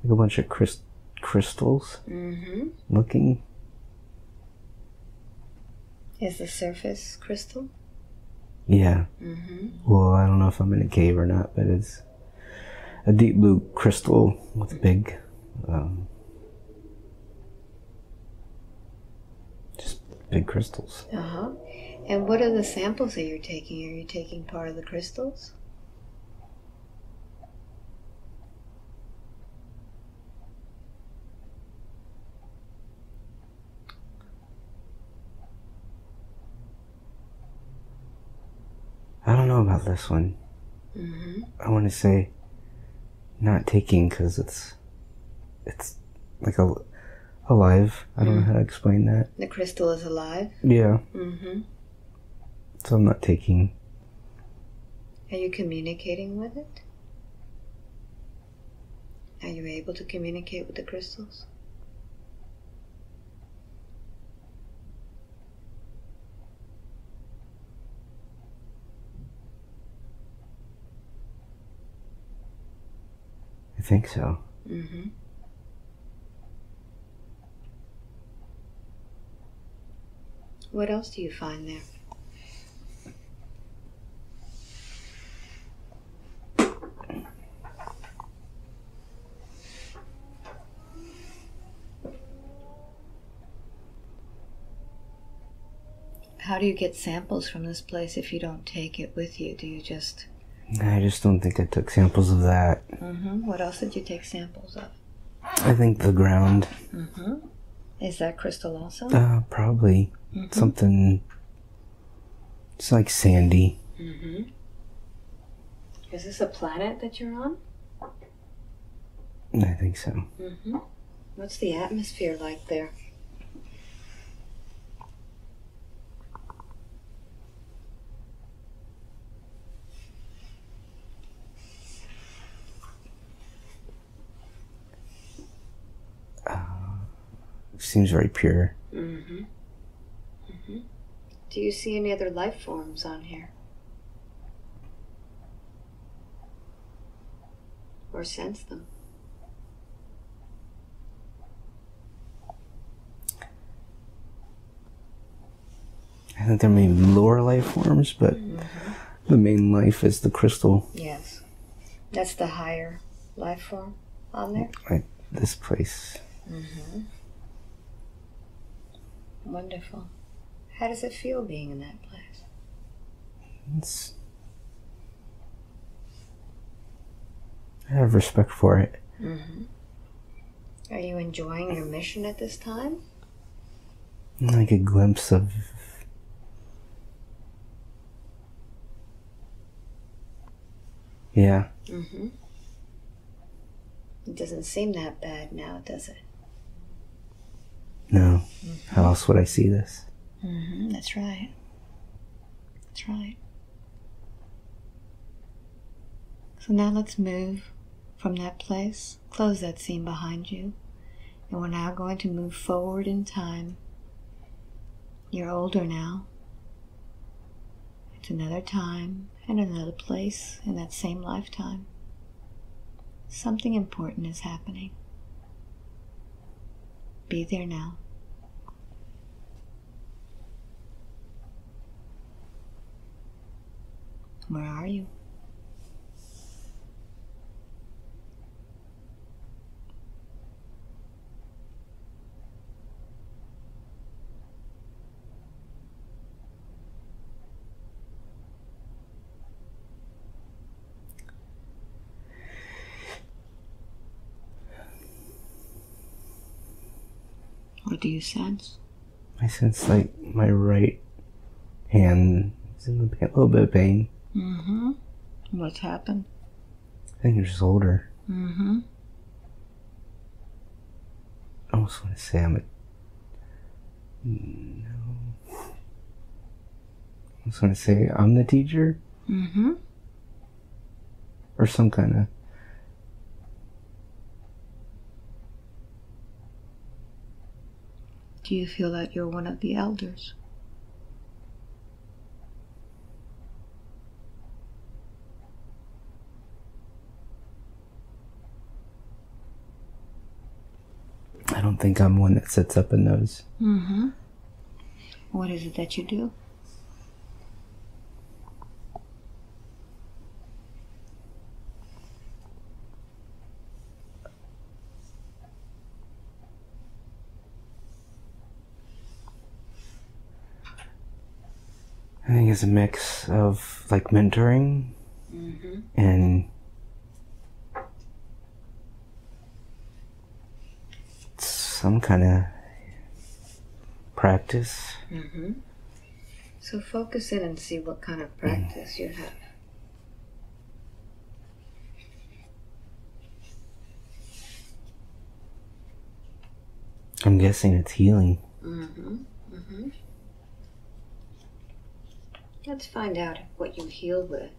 like a bunch of crystals. Mm-hmm. Looking. Is the surface crystal? Yeah. Mm-hmm. Well, I don't know if I'm in a cave or not, but it's a deep blue crystal with a big, just big crystals. Uh-huh. And what are the samples that you're taking? Are you taking part of the crystals? I don't know about this one. Mm-hmm. I want to say not taking, because it's like alive. I don't know how to explain that. The crystal is alive? Yeah. Mm-hmm. So I'm not taking. Are you communicating with it? Are you able to communicate with the crystals? I think so. Mm-hmm. What else do you find there? How do you get samples from this place if you don't take it with you? Do you just... I just don't think I took samples of that. Mm-hmm. What else did you take samples of? I think the ground. Mm-hmm. Is that crystal also? Probably. Mm-hmm. Something... It's like sandy. Mm-hmm. Is this a planet that you're on? I think so. Mm-hmm. What's the atmosphere like there? Seems very pure. Mm-hmm. Mm-hmm. Do you see any other life forms on here? Or sense them? I think there may be lower life forms, but mm-hmm. the main life is the crystal. Yes. That's the higher life form on there? Like this place. Mm-hmm. Wonderful. How does it feel being in that place? I have respect for it. Mm-hmm. Are you enjoying your mission at this time? Like a glimpse of yeah. Mm-hmm. It doesn't seem that bad now, does it? No. Mm-hmm. How else would I see this? Mm-hmm. That's right. That's right. So now let's move from that place. Close that scene behind you. And we're now going to move forward in time. You're older now. It's another time and another place in that same lifetime. Something important is happening. Be there now. Where are you? What do you sense? I sense like my right hand is in a little bit of pain. Mm-hmm. What's happened? I think you're just older. Mm-hmm. I almost want to say I'm a... No. I almost want to say I'm the teacher? Mm-hmm. Or some kind of... Do you feel that you're one of the elders? I don't think I'm one that sits up and knows. Mm-hmm. What is it that you do? I think it's a mix of like mentoring mm-hmm. and some kind of practice. Mm-hmm. So focus in and see what kind of practice you have. I'm guessing it's healing. Mm-hmm. Mm-hmm. Let's find out what you heal with.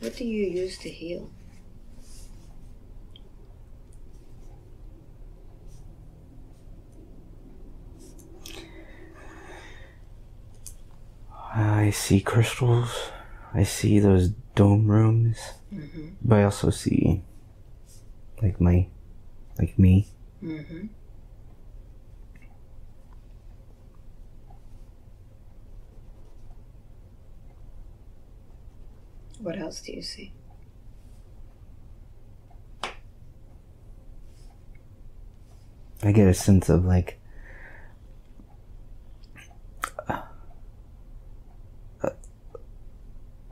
What do you use to heal? I see crystals. I see those dome rooms. Mm-hmm. But I also see like me. Mm-hmm. What else do you see? I get a sense of like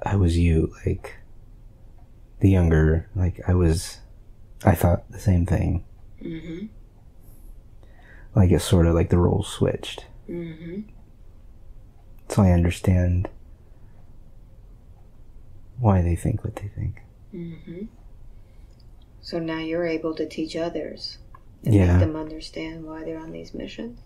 I was you, like the younger, like I thought the same thing. Mm-hmm. Like it's sort of like the roles switched. Mm-hmm. So I understand why they think what they think. Mm-hmm. So now you're able to teach others and make them understand why they're on these missions?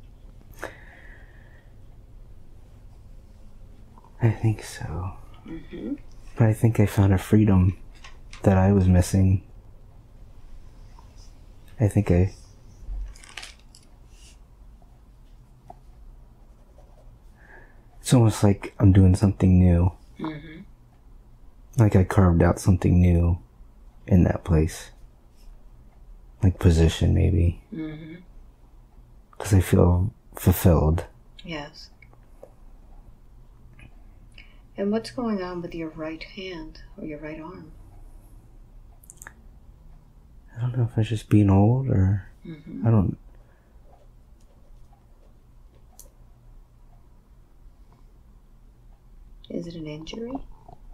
I think so. Mm-hmm. But I think I found a freedom that I was missing. I think it's almost like I'm doing something new. Mm-hmm. Like I carved out something new in that place. Like position, maybe. Mm-hmm. 'Cause I feel fulfilled. Yes. And what's going on with your right hand or your right arm? I don't know if I was just being old or... Mm-hmm. I don't... Is it an injury?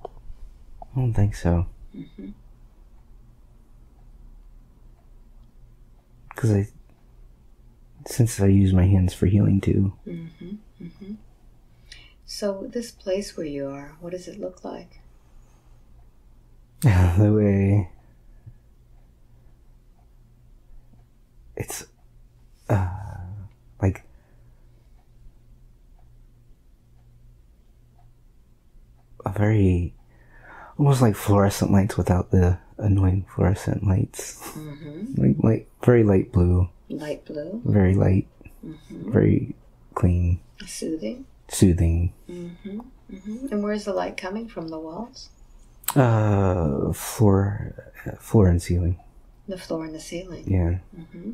I don't think so. Mm-hmm. 'Cause since I use my hands for healing too. Mm-hmm. Mm-hmm. So this place where you are, what does it look like? The way it's like a very almost like fluorescent lights without the annoying fluorescent lights. Mm-hmm. like very light blue. Light blue. Very light. Mm-hmm. Very clean. Soothing. Soothing. Mm-hmm. Mm-hmm. And where's the light coming from? The walls? Floor and ceiling. The floor and the ceiling. Yeah. Mm-hmm.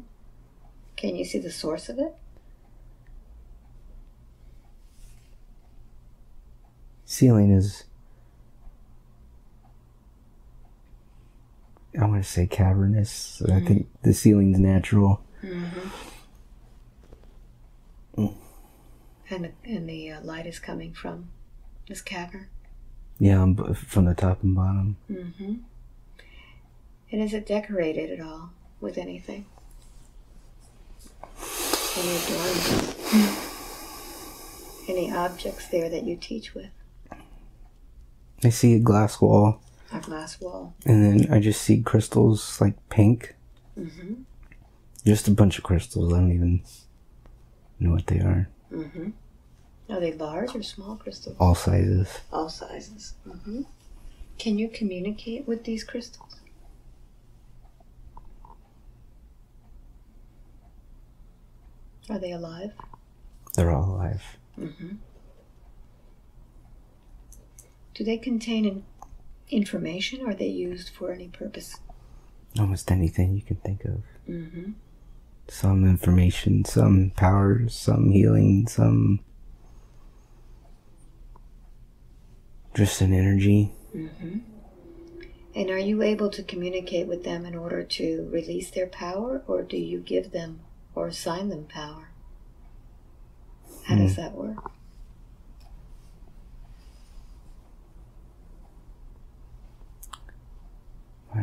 Can you see the source of it? Ceiling is, I want to say, cavernous. Mm-hmm. I think the ceiling's natural. Mm-hmm. And the light is coming from this cavern? Yeah, from the top and bottom. Mm-hmm. And is it decorated at all with anything? Any adornments? Any objects there that you teach with? I see a glass wall. A glass wall. And then I just see crystals, like pink. Mm-hmm. Just a bunch of crystals. I don't even know what they are. Mm-hmm. Are they large or small crystals? All sizes. All sizes. Mm-hmm. Can you communicate with these crystals? Are they alive? They're all alive. Mm-hmm. Do they contain information, or are they used for any purpose? Almost anything you can think of. Mm-hmm. Some information, some power, some healing, some just an energy. Mm-hmm. And are you able to communicate with them in order to release their power, or do you give them or assign them power? How does that work?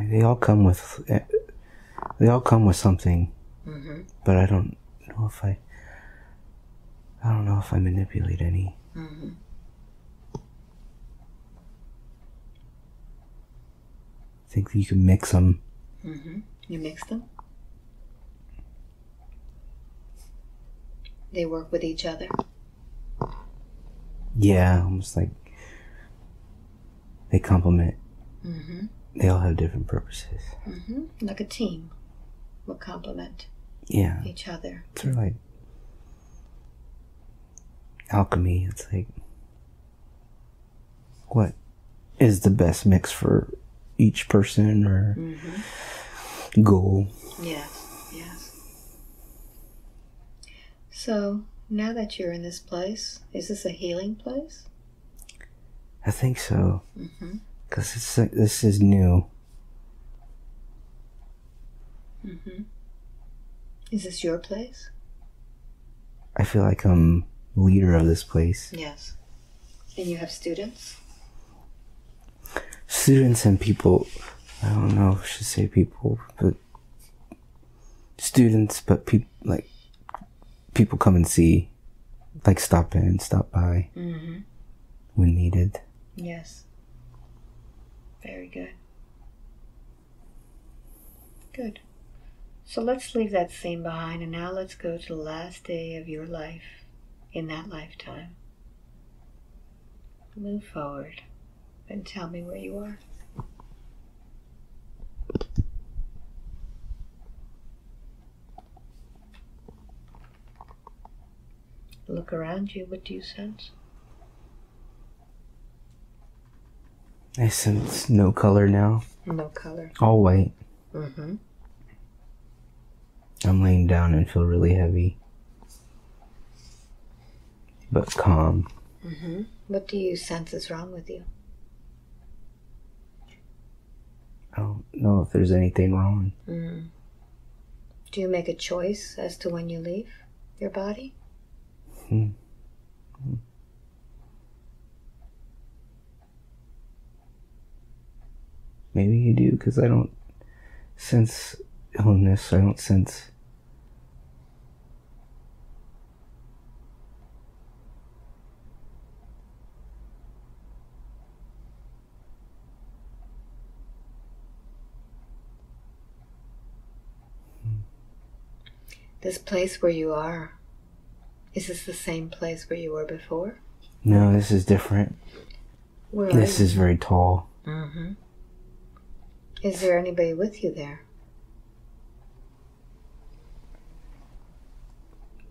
They all come with something. Mm-hmm. But I don't know if I manipulate any. Mm-hmm. I think you can mix them. Mm-hmm. You mix them? They work with each other? Yeah, almost like they complement. Mm-hmm. They all have different purposes. Mm-hmm. Like a team will complement. Yeah. Each other. It's sort of like alchemy. It's like, what is the best mix for each person or mm-hmm. goal? Yes, yes. So now that you're in this place, is this a healing place? I think so. Mm-hmm. because this is new. Mm-hmm. Is this your place? I feel like I'm leader of this place. Yes. And you have students? Students and people. I don't know if I should say people, but students, but people come and see, like stop in and stop by mm-hmm. when needed. Yes. Very good. Good. So let's leave that scene behind, and now let's go to the last day of your life in that lifetime. Move forward and tell me where you are. Look around you, what do you sense? I sense no color now. No color. All white. Mm-hmm. I'm laying down and feel really heavy, but calm. Mm-hmm. What do you sense is wrong with you? I don't know if there's anything wrong. Mm. Do you make a choice as to when you leave your body? Mm. Mm. Maybe you do, because I don't sense illness. I don't sense this place where you are. Is this the same place where you were before? No, this is different. Where this is very tall. Mm-hmm. Is there anybody with you there?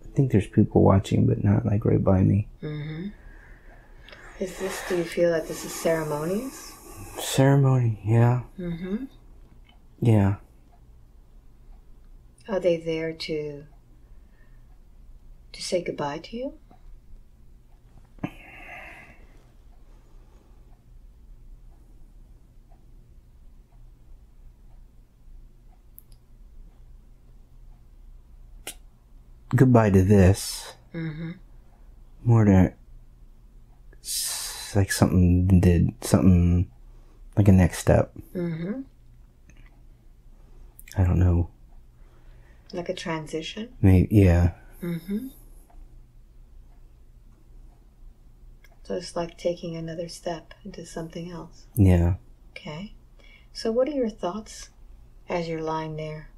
I think there's people watching, but not like right by me. Mm-hmm. Is this, do you feel that this is ceremonies? Ceremony, yeah. Mm-hmm. Yeah. Are they there to say goodbye to you? Goodbye to this. Mm-hmm. More to like something did, something like a next step. Mm-hmm. I don't know. Like a transition? Maybe, yeah. Mm-hmm. So it's like taking another step into something else. Yeah. Okay. So what are your thoughts as you're lying there,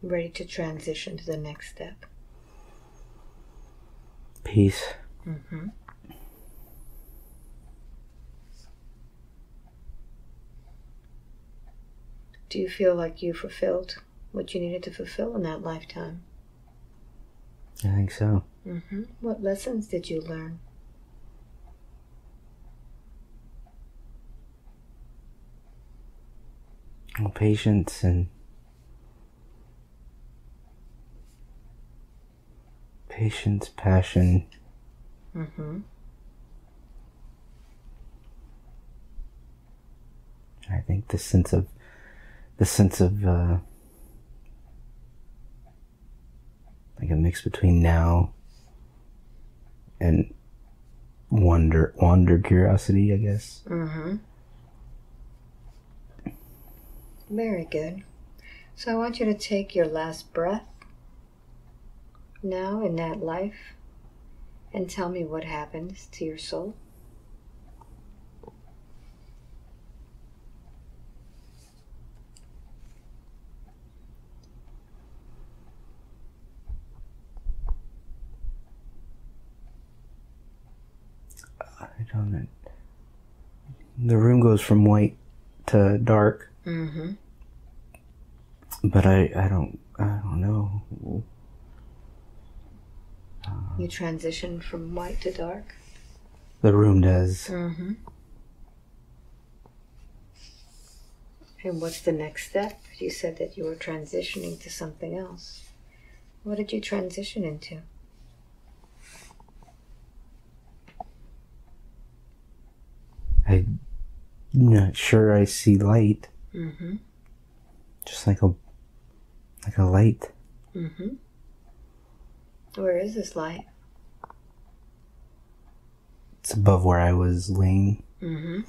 ready to transition to the next step? Peace. Mm-hmm. Do you feel like you fulfilled what you needed to fulfill in that lifetime? I think so. Mm-hmm. What lessons did you learn? Well, patience and passion. Mm-hmm. I think the sense of like a mix between now and wonder, curiosity, I guess. Mm-hmm. Very good. So I want you to take your last breath now in that life and tell me what happens to your soul. The room goes from white to dark. Mm-hmm. But I don't know. You transition from white to dark? The room does. Mm-hmm. And what's the next step? You said that you were transitioning to something else. What did you transition into? I'm not sure I see light. Mm-hmm. Just like a light. Mm-hmm. Where is this light? It's above where I was laying. Mm-hmm.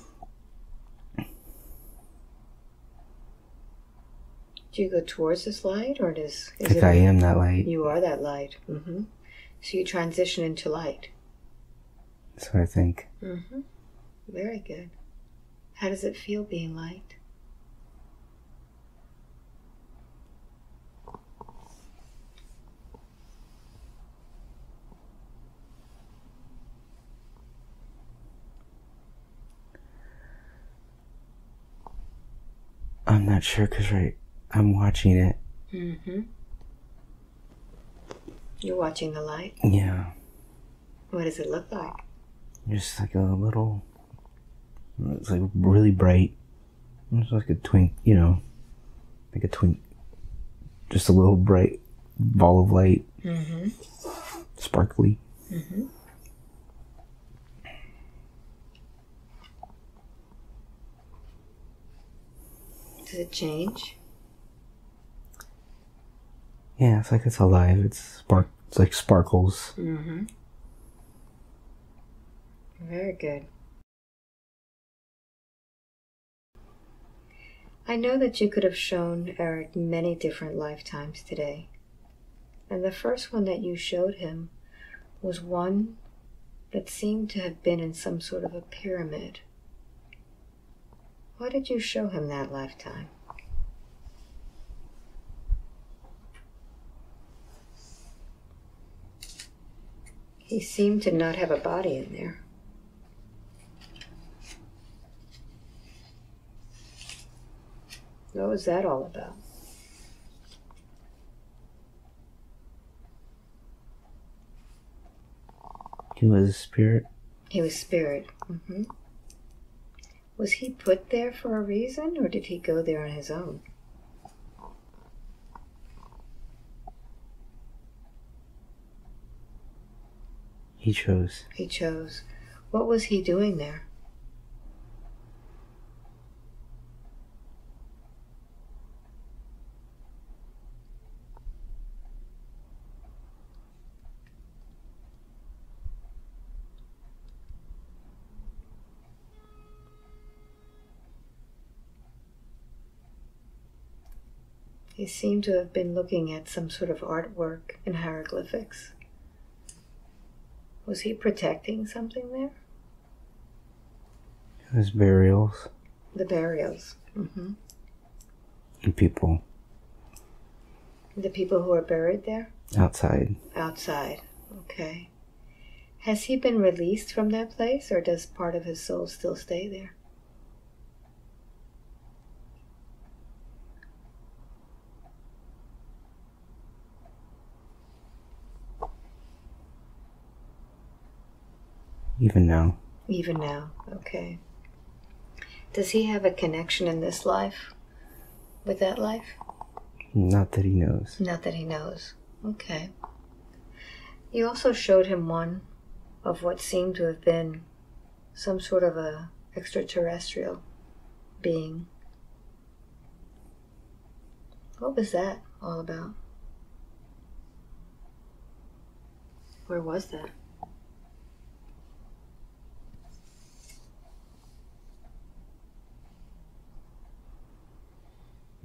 Do you go towards this light, or does... I think I am that light. You are that light. Mm-hmm. So you transition into light. That's what I think. Mm-hmm. Very good. How does it feel being light? I'm not sure, because I'm watching it. Mm-hmm. You're watching the light? Yeah. What does it look like? Just like a little... It's like really bright. It's like a twink, you know. Like a twink. Just a little bright ball of light. Mm-hmm. Sparkly. Mm-hmm. Does it change? Yeah, it's like it's alive. It's like sparkles. Mm-hmm. Very good. I know that you could have shown Eric many different lifetimes today. And the first one that you showed him was one that seemed to have been in some sort of a pyramid. Why did you show him that lifetime? He seemed to not have a body in there. What was that all about? He was a spirit. He was spirit. Mm-hmm. Was he put there for a reason, or did he go there on his own? He chose. He chose. What was he doing there? He seemed to have been looking at some sort of artwork and hieroglyphics. Was he protecting something there? It was burials. The burials. Mm-hmm. And people. The people who are buried there? Outside. Outside. Okay. Has he been released from that place, or does part of his soul still stay there? Even now. Even now, okay. Does he have a connection in this life with that life? Not that he knows. Not that he knows, okay. You also showed him one of what seemed to have been some sort of a extraterrestrial being. What was that all about? Where was that?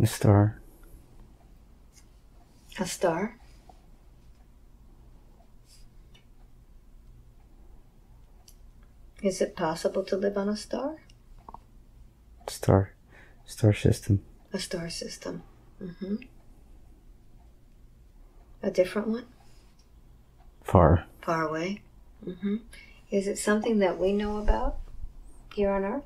A star. A star? Is it possible to live on a star? Star system. A star system. Mm-hmm. A different one? Far. Far away. Mm-hmm. Is it something that we know about here on Earth?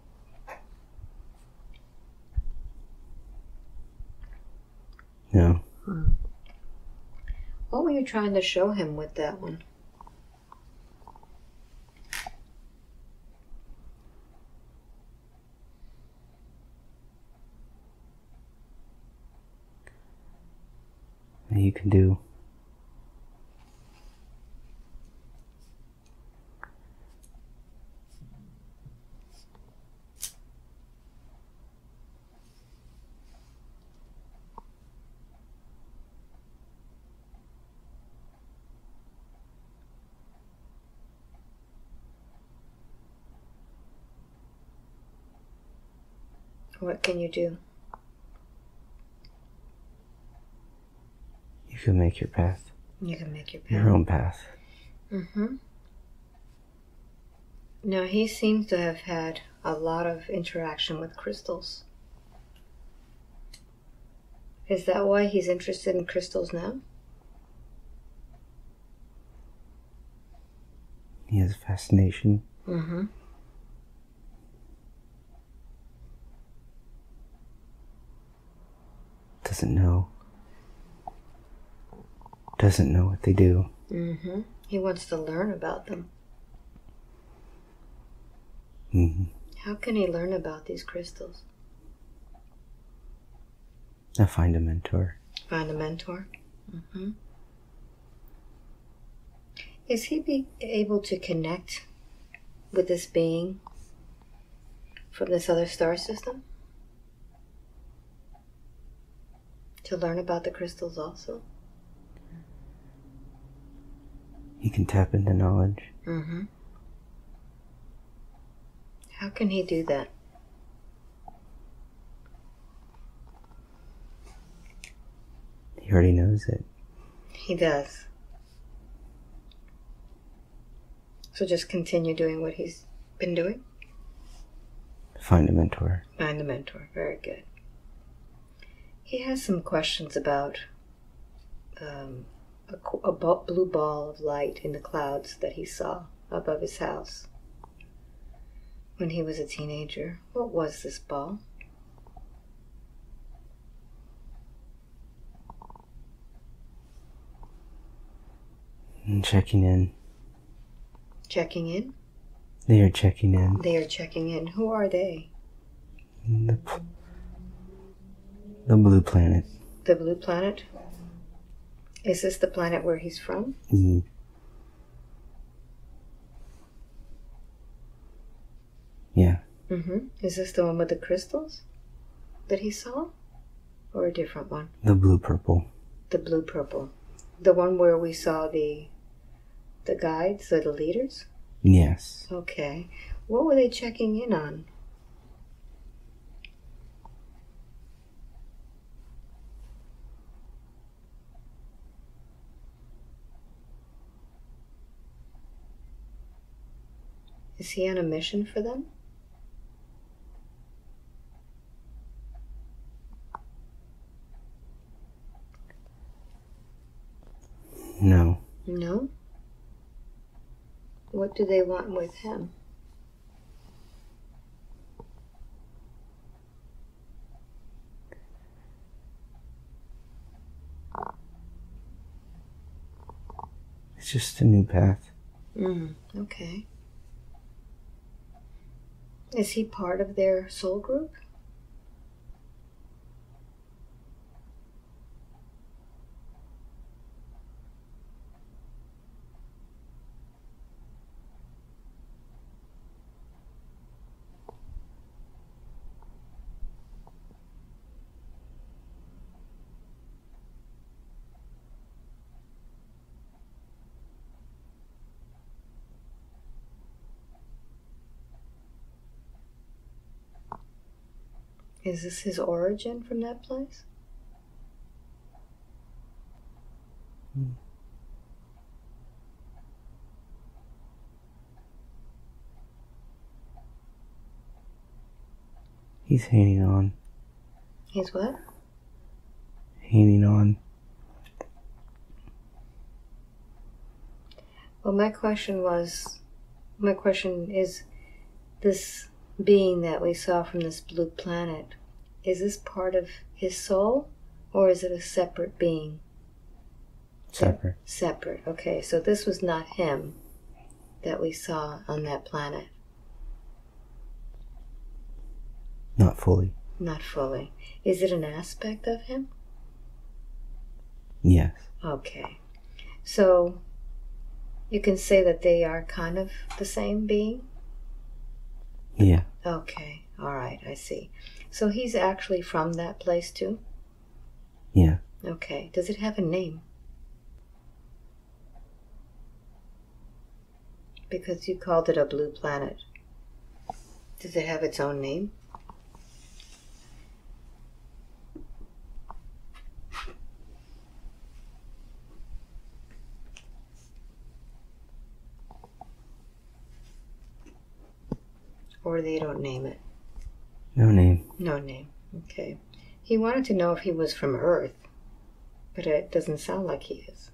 No. Hmm. What were you trying to show him with that one? You can do. What can you do? You can make your path. You can make your path. Your own path. Mm-hmm. Now, he seems to have had a lot of interaction with crystals. Is that why he's interested in crystals now? He has a fascination. Mm-hmm. Doesn't know what they do. Mm-hmm. He wants to learn about them. Mm-hmm. How can he learn about these crystals? I find a mentor. Find a mentor? Mm-hmm. Is he able to connect with this being from this other star system? To learn about the crystals also? He can tap into knowledge. Mm-hmm. How can he do that? He already knows it. He does. So just continue doing what he's been doing? Find a mentor. Find a mentor. Very good. He has some questions about a blue ball of light in the clouds that he saw above his house when he was a teenager. What was this ball? And checking in. Checking in? They are checking in. They are checking in. Who are they? The blue planet. The blue planet? Is this the planet where he's from? Mm-hmm. Yeah. Mm-hmm. Is this the one with the crystals that he saw? Or a different one? The blue-purple. The blue-purple. The one where we saw the guides or the leaders? Yes. Okay. What were they checking in on? Is he on a mission for them? No. No? What do they want with him? It's just a new path. Okay. Is he part of their soul group? Is this his origin from that place? He's hanging on. He's what? Hanging on. Well, my question is this being that we saw from this blue planet, is this part of his soul, or is it a separate being? Separate. Separate, okay. So this was not him that we saw on that planet. Not fully. Not fully. Is it an aspect of him? Yes. Okay. So you can say that they are kind of the same being? Yeah. Okay. All right. I see. So he's actually from that place too? Yeah. Okay. Does it have a name? Because you called it a blue planet. Does it have its own name? or they don't name it? No name. No name. Okay. He wanted to know if he was from Earth, but it doesn't sound like he is.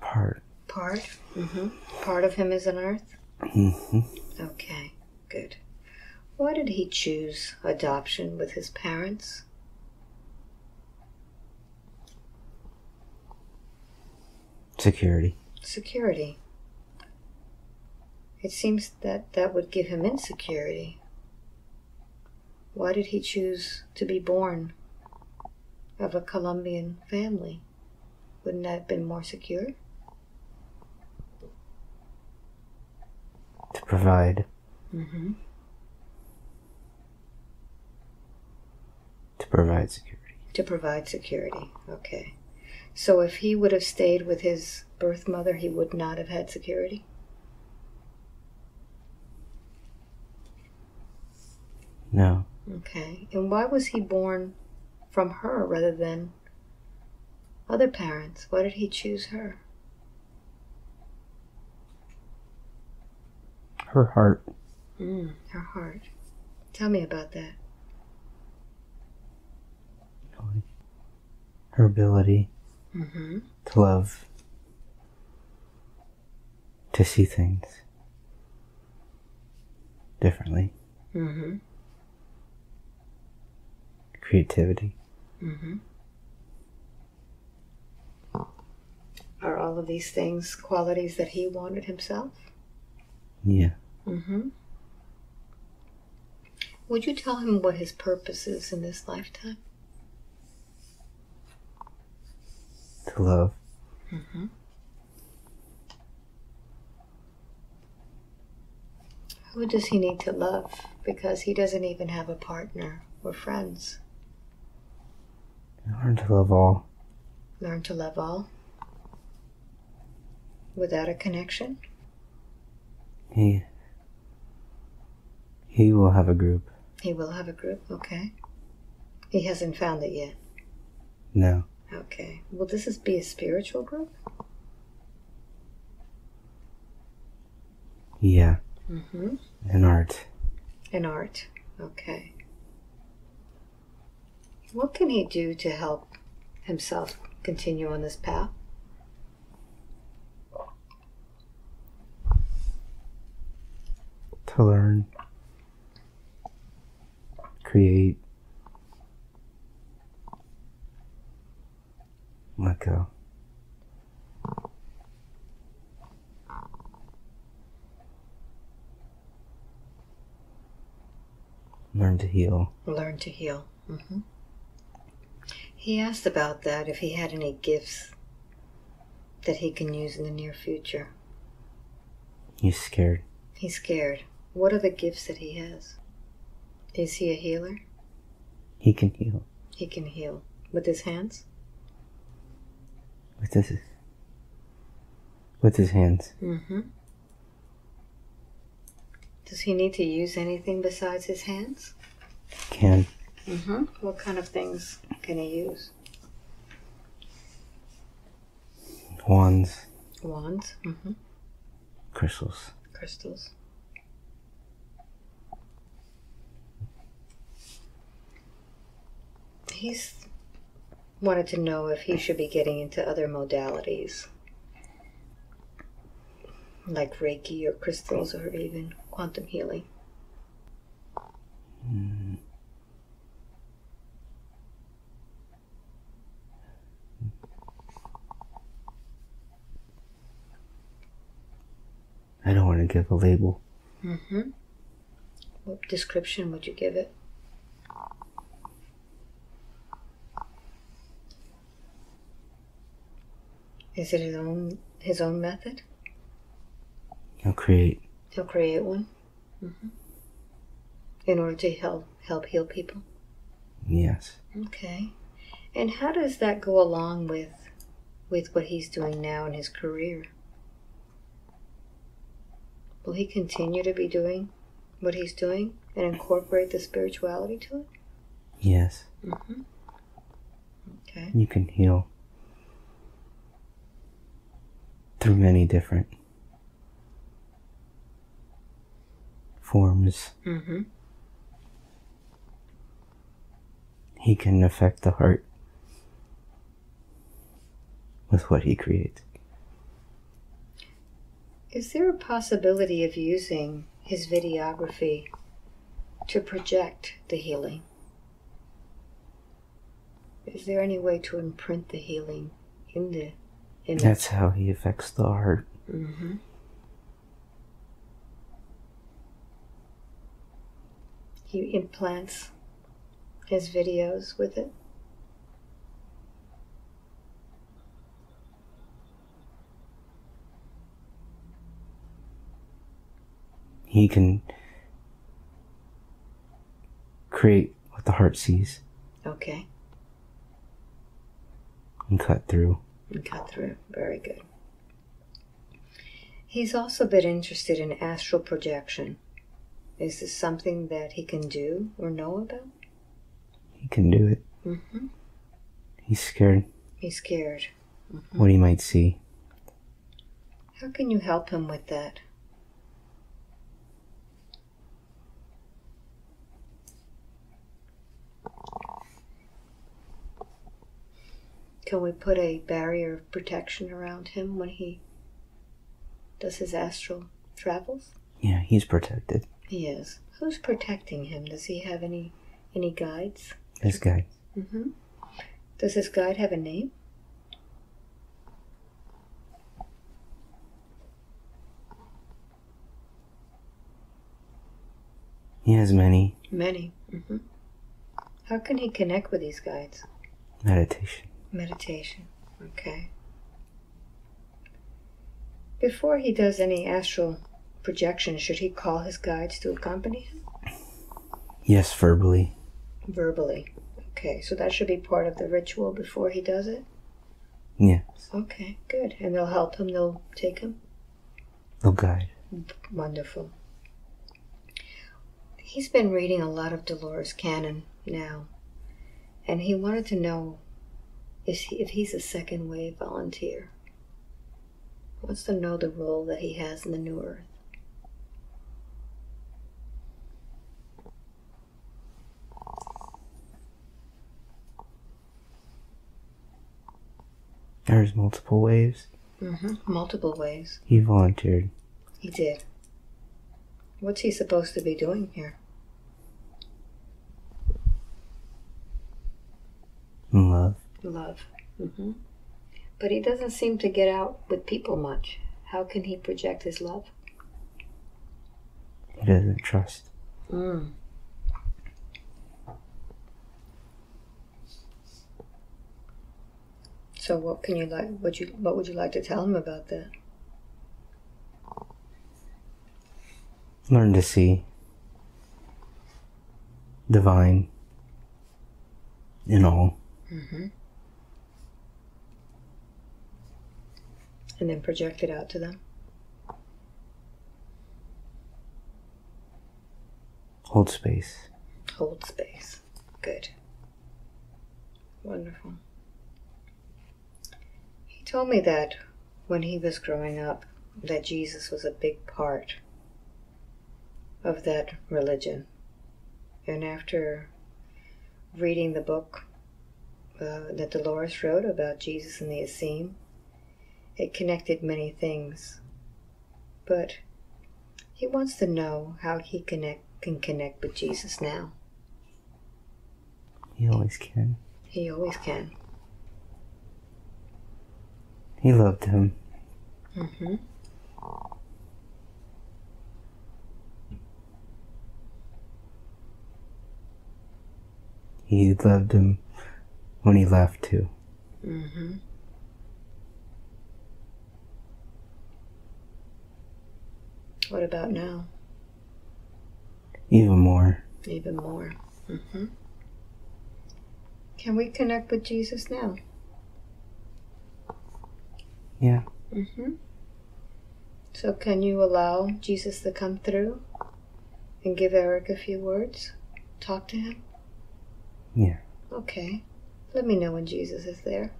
Part. Part? Mm-hmm. Part of him is an Earth? Mm-hmm. Okay, good. Why did he choose adoption with his parents? Security. Security. It seems that that would give him insecurity. Why did he choose to be born of a Colombian family? Wouldn't that have been more secure? To provide. Mm-hmm. To provide security. To provide security, okay. So if he would have stayed with his birth mother, he would not have had security? No. Okay. And why was he born from her rather than other parents? Why did he choose her? Her heart. Her heart. Tell me about that. Her ability. Mm-hmm. To love, to see things differently, mm-hmm. Creativity. Mm-hmm. Are all of these things qualities that he wanted himself? Yeah. Mm-hmm. Would you tell him what his purpose is in this lifetime? To love. Mm-hmm. Who does he need to love? Because he doesn't even have a partner or friends. Learn to love all. Learn to love all? Without a connection? He will have a group. He will have a group, okay. He hasn't found it yet? No. Okay. Will this be a spiritual group? Yeah. Mm-hmm. An art. An art. Okay. What can he do to help himself continue on this path? To learn. Create. Let go. Learn to heal. Learn to heal. Mm-hmm. He asked about that, if he had any gifts that he can use in the near future. He's scared. He's scared. What are the gifts that he has? Is he a healer? He can heal. He can heal. With his hands? With his hands. Mm-hmm. Does he need to use anything besides his hands? Can. Mm-hmm. What kind of things can he use? Wands. Wands. Mm-hmm. Crystals. Crystals. He's wanted to know if he should be getting into other modalities, like Reiki or crystals or even quantum healing. I don't want to give a label. Mm-hmm. What description would you give it? Is it his own method? He'll create. He'll create one? Mm-hmm. In order to help heal people? Yes. Okay. And how does that go along with what he's doing now in his career? Will he continue to be doing what he's doing and incorporate the spirituality to it? Yes. Mm-hmm. Okay. You can heal through many different forms. Mm-hmm. He can affect the heart with what he creates. Is there a possibility of using his videography to project the healing? Is there any way to imprint the healing in the image? That's how he affects the heart. Mm-hmm. He implants his videos with it. He can create what the heart sees. Okay. And cut through. And cut through. Very good. He's also been interested in astral projection. Is this something that he can do or know about? He can do it. Mm-hmm. He's scared. He's scared. Mm-hmm. What he might see. How can you help him with that? Can we put a barrier of protection around him when he does his astral travels? Yeah, he's protected. He is. Who's protecting him? Does he have any guides? His guide. Mm-hmm. Does his guide have a name? He has many. Many. Mm-hmm. How can he connect with these guides? Meditation. Meditation. Okay. Before he does any astral projection, should he call his guides to accompany him? Yes, verbally. Verbally. Okay, so that should be part of the ritual before he does it? Yes. Okay, good. And they'll help him, they'll take him? They'll guide. Wonderful. He's been reading a lot of Dolores Cannon now, and he wanted to know if he's a second wave volunteer. He wants to know the role that he has in the New Earth. There's multiple waves. Mm-hmm. Multiple waves. He volunteered. He did. What's he supposed to be doing here? Love. Love. Mm-hmm. But he doesn't seem to get out with people much. How can he project his love? He doesn't trust. Mm. So what can you what would you like to tell him about that? Learn to see divine in all. Mm-hmm. And then project it out to them. Hold space. Hold space. Good. Wonderful. He told me that when he was growing up, that Jesus was a big part of that religion. And after reading the book that Dolores wrote about Jesus and the Essene, it connected many things, but he wants to know how he can connect with Jesus now. He always can. He always can. He loved him. Mm-hmm. He loved him when he left too. Mm-hmm. What about now? Even more. Even more. Mm-hmm. Can we connect with Jesus now? Yeah. Mm-hmm. So can you allow Jesus to come through and give Eric a few words? Talk to him? Yeah. Okay. Let me know when Jesus is there.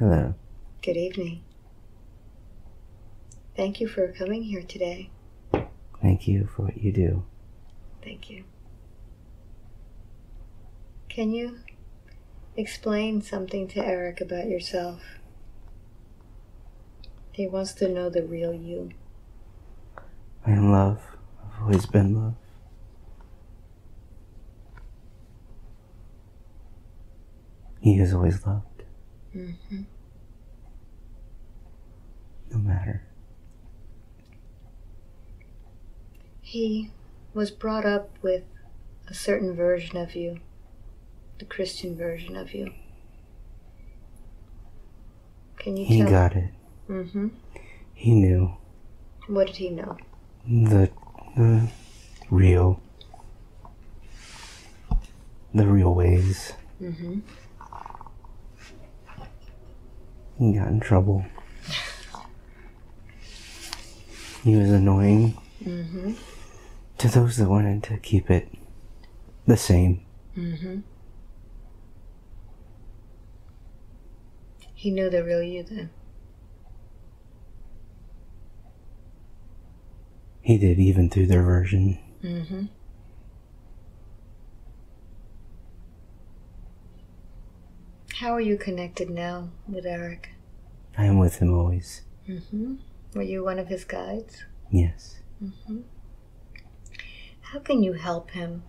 Hello. Good evening. Thank you for coming here today. Thank you for what you do. Thank you. Can you explain something to Eric about yourself? He wants to know the real you. I am love. I've always been love. He has always loved. Mm-hmm. No matter. He was brought up with a certain version of you, the Christian version of you. Can you tell? He got it. Mm-hmm. He knew. What did he know? The real ways. Mm-hmm. He got in trouble. He was annoying. Mm-hmm. To those that wanted to keep it the same. Mm-hmm. He knew the real you then. He did, even through their version. Mm-hmm. How are you connected now with Eric? I am with him always. Mm-hmm. Were you one of his guides? Yes. Mm-hmm. How can you help him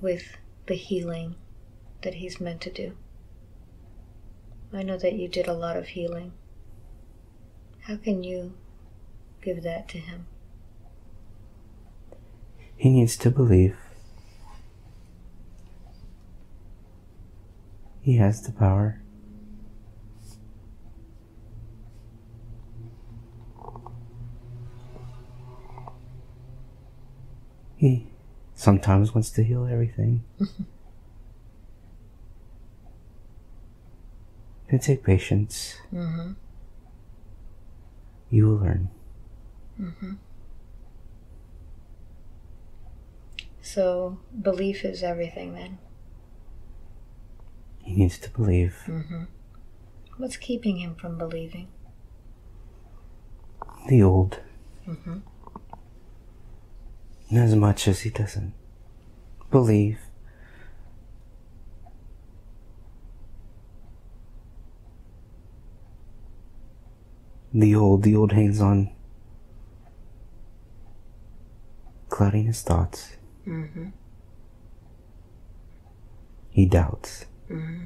with the healing that he's meant to do? I know that you did a lot of healing. How can you give that to him? He needs to believe. He has the power. He sometimes wants to heal everything. It can take patience. Mm-hmm. You will learn. Mm-hmm. So, belief is everything then? He needs to believe. Mm-hmm. What's keeping him from believing? The old. Mm-hmm. As much as he doesn't believe, the old hangs on, clouding his thoughts. Mm-hmm. He doubts. Mm-hmm.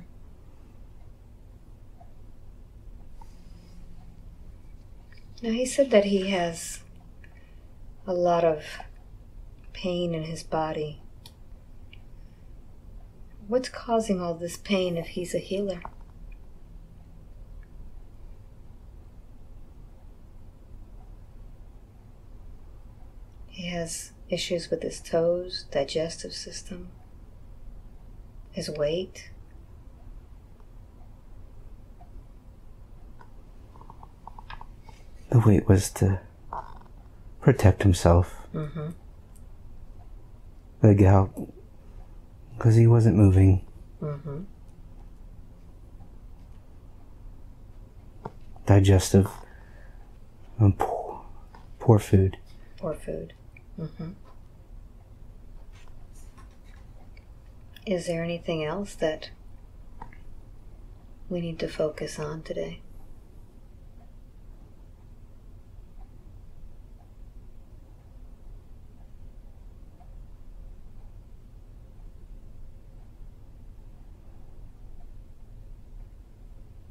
Now, he said that he has a lot of pain in his body. What's causing all this pain if he's a healer? He has issues with his toes, digestive system, his weight. The weight was to protect himself. Mm-hmm. The gout, because he wasn't moving. Mm-hmm. Digestive, poor food. Poor food. Mm-hmm. Is there anything else that we need to focus on today?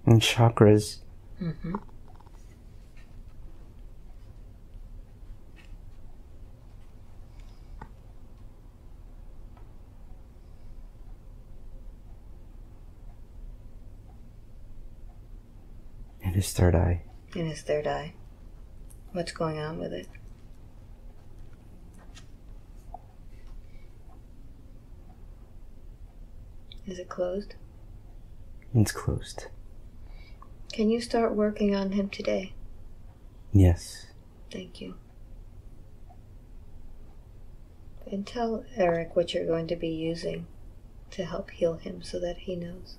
And chakras. Mm-hmm. And his third eye. And his third eye. What's going on with it? Is it closed? It's closed. Can you start working on him today? Yes. Thank you. And tell Eric what you're going to be using to help heal him so that he knows.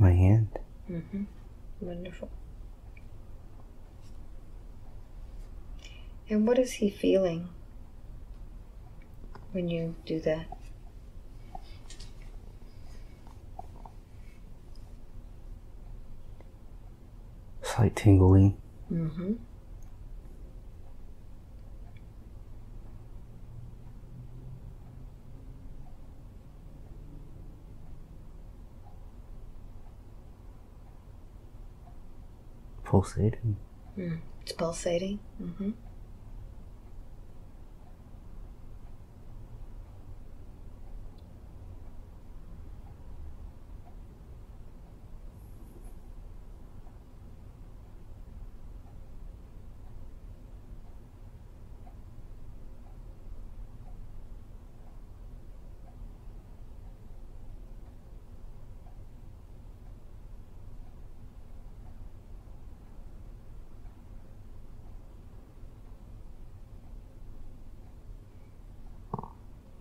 my hand. Mm-hmm. Wonderful. And what is he feeling when you do that? Slight tingling. Mm-hmm. Pulsating. Mm. It's pulsating. Mm-hmm.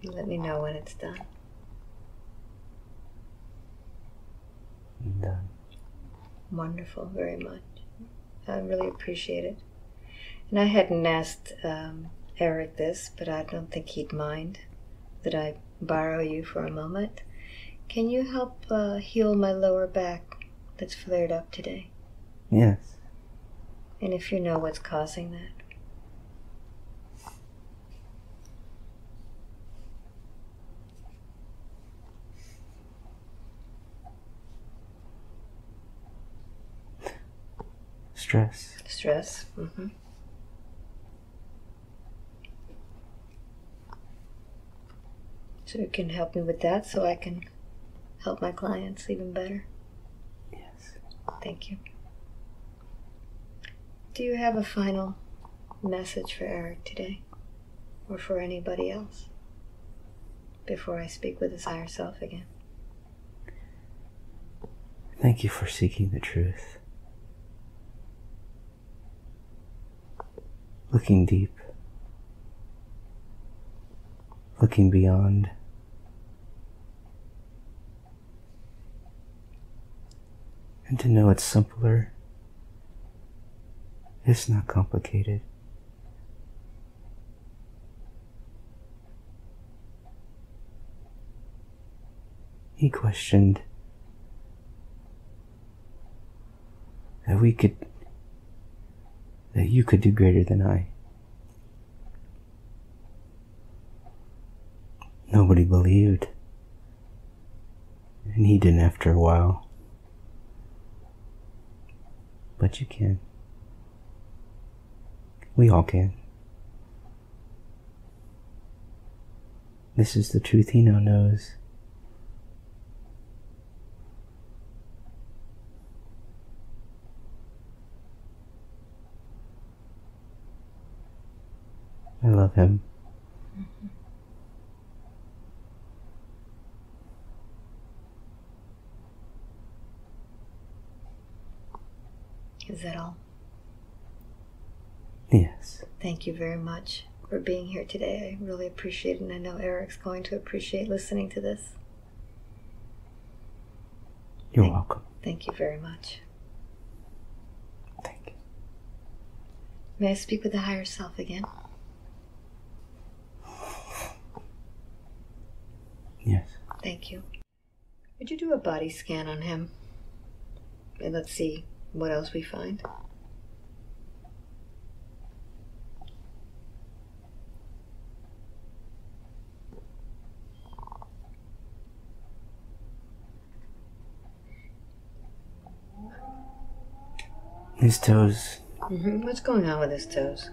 Let me know when it's done. Done. Wonderful, very much. I really appreciate it. And I hadn't asked Eric this, but I don't think he'd mind that I borrow you for a moment. Can you help heal my lower back that's flared up today? Yes. And if you know what's causing that? Stress. Stress. Mm-hmm. So you can help me with that so I can help my clients even better? Yes. Thank you. Do you have a final message for Eric today or for anybody else before I speak with his higher self again? Thank you for seeking the truth. Looking deep, looking beyond, and to know it's simpler, it's not complicated. He questioned that we could, that you could do greater than I. Nobody believed, and he didn't after a while, but you can. We all can. This is the truth he now knows. I love him. Mm-hmm. Is that all? Yes. Thank you very much for being here today. I really appreciate it, and I know Eric's going to appreciate listening to this. You're welcome. Thank you very much. Thank you. May I speak with the higher self again? Yes. Thank you. Would you do a body scan on him? And let's see what else we find. His toes. Mm-hmm. What's going on with his toes?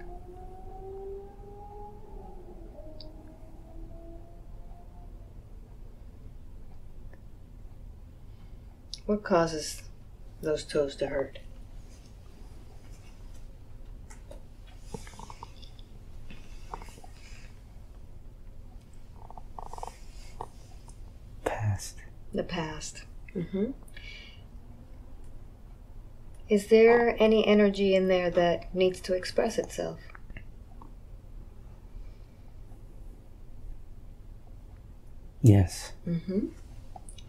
What causes those toes to hurt? Past. The past. Mm-hmm. Is there any energy in there that needs to express itself? Yes. Mm-hmm.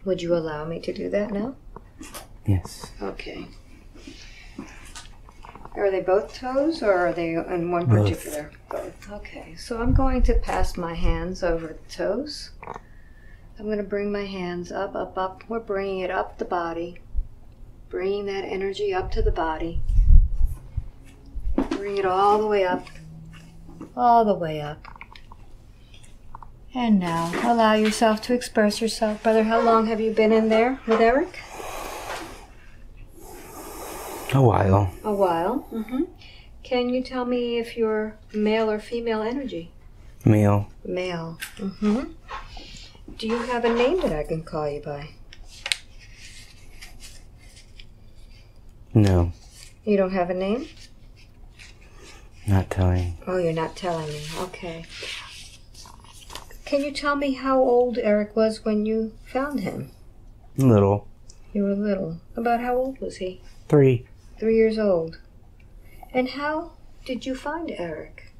Would you allow me to do that now? Yes. Okay. Are they both toes, or are they in one particular? Both. Okay, so I'm going to pass my hands over the toes. I'm going to bring my hands up, up, up. We're bringing it up the body, bringing that energy up to the body. Bring it all the way up, all the way up. And now, allow yourself to express yourself. Brother, how long have you been in there with Eric? A while. A while. Mm-hmm. Can you tell me if you're male or female energy? Male. Male. Mm-hmm. Do you have a name that I can call you by? No. You don't have a name? Not telling. Oh, you're not telling me. Okay. Can you tell me how old Eric was when you found him? Little. You were little. About how old was he? 3. 3 years old. And how did you find Eric?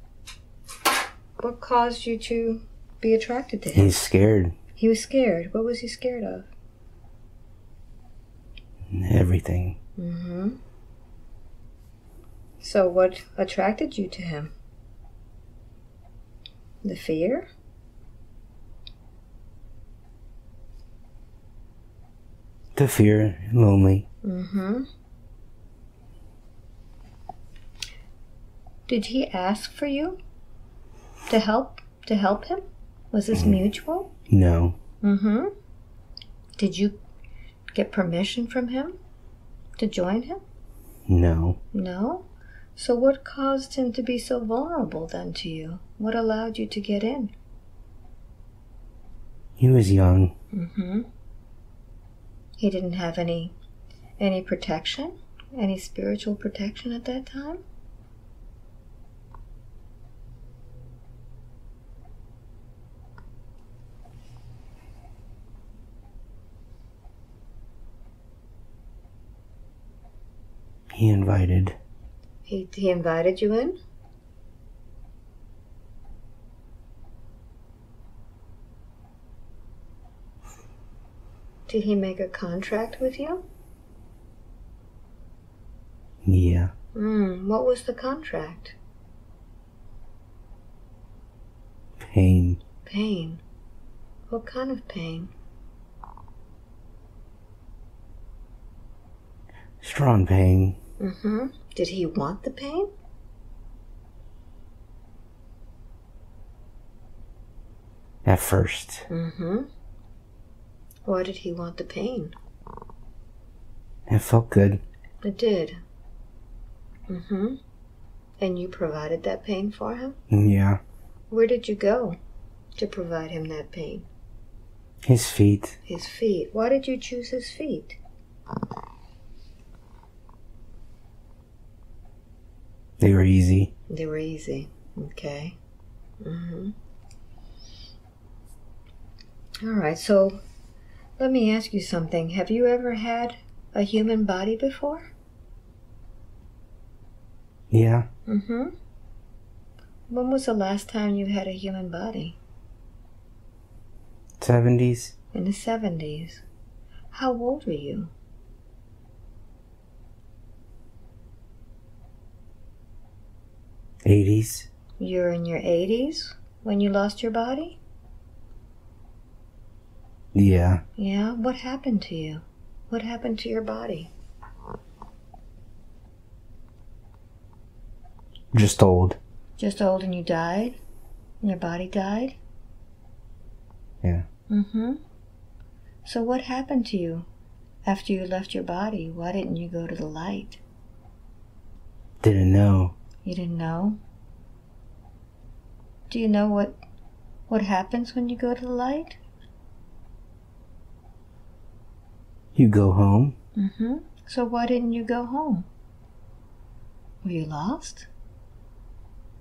What caused you to be attracted to him? He's scared. He was scared. What was he scared of? Everything. Mm-hmm. So what attracted you to him? The fear? The fear and lonely. Mm-hmm. Did he ask for you to help him? Was this mutual? No. Mm-hmm. Did you get permission from him to join him? No. No? So what caused him to be so vulnerable then to you? What allowed you to get in? He was young. Mm-hmm. He didn't have any protection, any spiritual protection at that time? He invited. He invited you in? Did he make a contract with you? Yeah. What was the contract? Pain. Pain? What kind of pain? Strong pain. Mm-hmm. Did he want the pain? At first. Mm-hmm. Why did he want the pain? It felt good. It did. Mm-hmm. And you provided that pain for him? Yeah. Where did you go to provide him that pain? His feet. His feet. Why did you choose his feet? They were easy. They were easy. Okay. Mm-hmm. All right, so let me ask you something. Have you ever had a human body before? Yeah. Mm-hmm. When was the last time you had a human body? 70s. In the 70s. How old were you? 80s. You're in your 80s when you lost your body? Yeah. Yeah? What happened to you? What happened to your body? Just old. Just old and you died? And your body died? Yeah. Mm-hmm. So what happened to you after you left your body? Why didn't you go to the light? Didn't know. You didn't know? Do you know what happens when you go to the light? You go home. Mm-hmm. So why didn't you go home? Were you lost?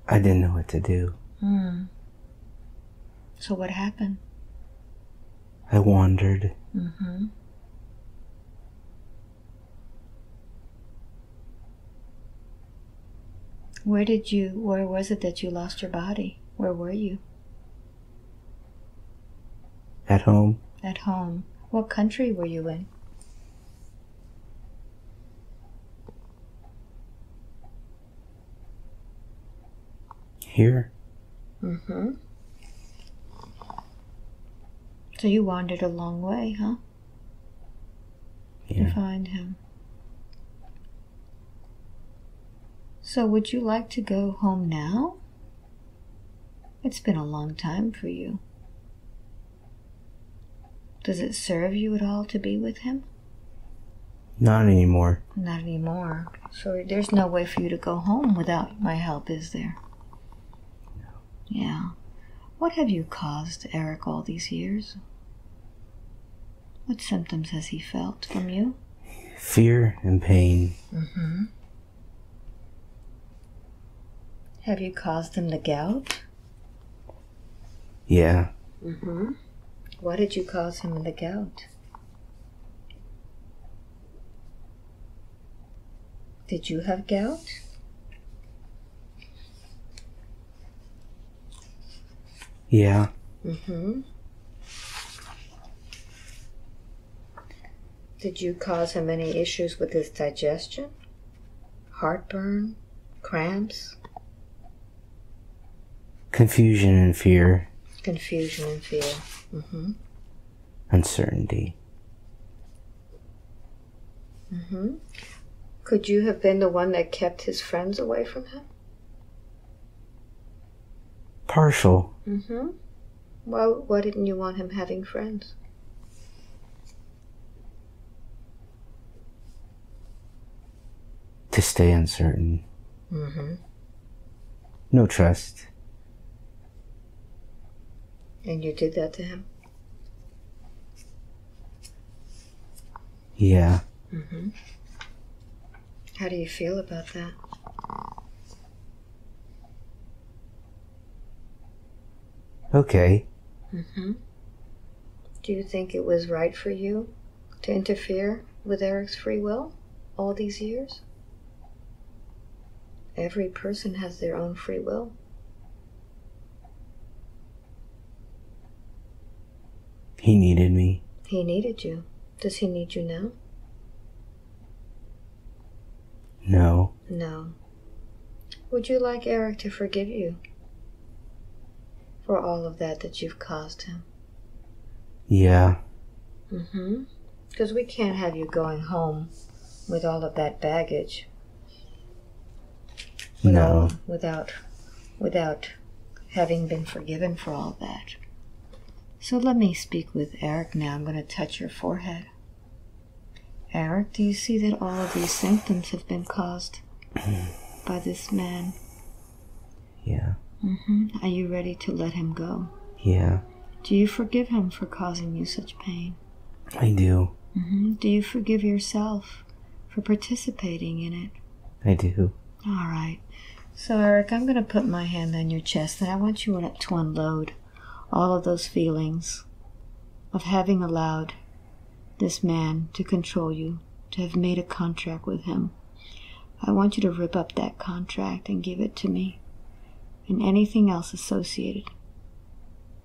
I didn't know what to do. So what happened? I wandered. Mm-hmm. Where was it that you lost your body? Where were you? At home. At home. What country were you in? here. Mm-hmm. So you wandered a long way, huh? Yeah. To find him. So would you like to go home now? It's been a long time for you. Does it serve you at all to be with him? Not anymore. Not anymore. So there's no way for you to go home without my help, is there? No. Yeah. What have you caused Eric all these years? What symptoms has he felt from you? Fear and pain. Mm-hmm. Have you caused him the gout? Yeah. Mm-hmm. Why did you cause him the gout? Did you have gout? Yeah. Mm-hmm. Did you cause him any issues with his digestion? Heartburn? Cramps? Confusion and fear. Confusion and fear. Mm-hmm. Uncertainty. Mm-hmm. Could you have been the one that kept his friends away from him? Partial. Mm-hmm. Why didn't you want him having friends? To stay uncertain. Mm-hmm. No trust. And you did that to him? Yeah. Mm-hmm. How do you feel about that? Okay. Mm-hmm. Do you think it was right for you to interfere with Eric's free will all these years? Every person has their own free will. He needed me. He needed you. Does he need you now? No. No. Would you like Eric to forgive you for all of that you've caused him? Yeah. Mm-hmm. Because we can't have you going home with all of that baggage. No. Without having been forgiven for all that. So let me speak with Eric now. I'm going to touch your forehead. Eric, do you see that all of these symptoms have been caused by this man? Yeah. Mm-hmm. Are you ready to let him go? Yeah. Do you forgive him for causing you such pain? I do. Mm-hmm. Do you forgive yourself for participating in it? I do. All right. So, Eric, I'm going to put my hand on your chest, and I want you to unload all of those feelings of having allowed this man to control you, to have made a contract with him. I want you to rip up that contract and give it to me, and anything else associated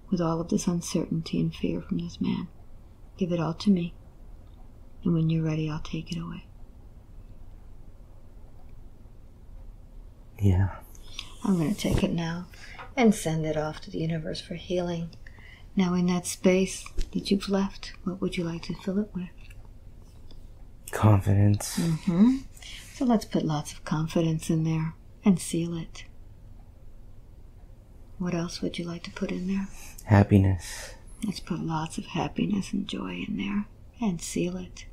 with all of this uncertainty and fear from this man. Give it all to me, and when you're ready, I'll take it away. Yeah. I'm going to take it now and send it off to the universe for healing. Now, in that space that you've left, what would you like to fill it with? Confidence. Mm-hmm. So let's put lots of confidence in there and seal it. What else would you like to put in there? Happiness. Let's put lots of happiness and joy in there and seal it.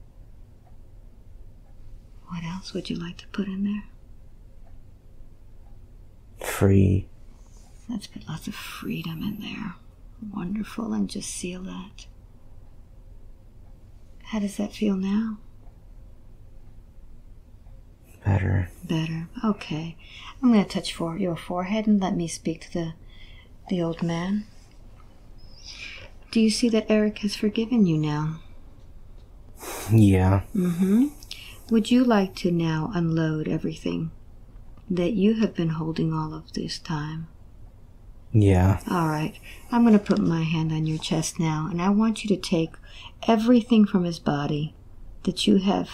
What else would you like to put in there? Free. Let's put lots of freedom in there. Wonderful, and just seal that. How does that feel now? Better. Better. Okay. I'm going to touch your forehead and let me speak to the old man. Do you see that Eric has forgiven you now? Yeah. Mm-hmm. Would you like to now unload everything that you have been holding all of this time? Yeah. All right. I'm going to put my hand on your chest now, and I want you to take everything from his body that you have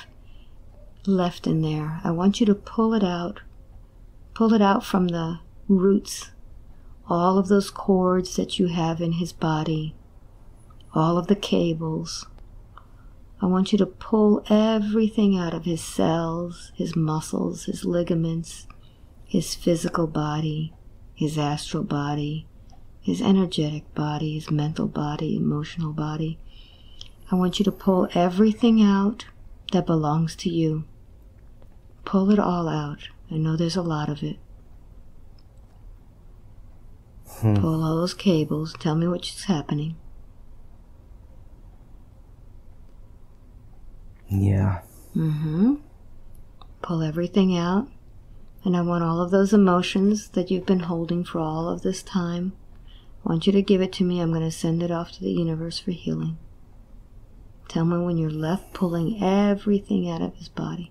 left in there. I want you to pull it out from the roots all of those cords that you have in his body, all of the cables. I want you to pull everything out of his cells, his muscles, his ligaments, his physical body, his astral body, his energetic body, his mental body, emotional body. I want you to pull everything out that belongs to you. Pull it all out. I know there's a lot of it. Pull all those cables. Tell me what's happening. Yeah. Pull everything out. And I want all of those emotions that you've been holding for all of this time. I want you to give it to me. I'm going to send it off to the universe for healing. Tell me when you're left pulling everything out of his body.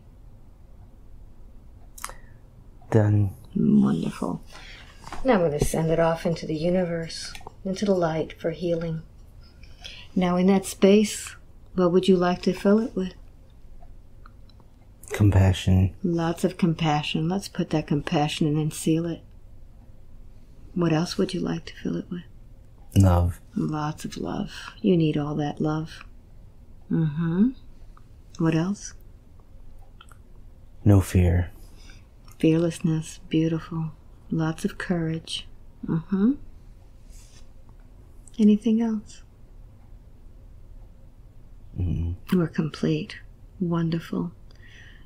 Done. Wonderful. Now I'm going to send it off into the universe, into the light for healing. Now in that space, what would you like to fill it with? Compassion. Lots of compassion. Let's put that compassion in and seal it. What else would you like to fill it with? Love. Lots of love. You need all that love. What else? No fear. Fearlessness. Beautiful. Lots of courage. Anything else? We're complete. Wonderful.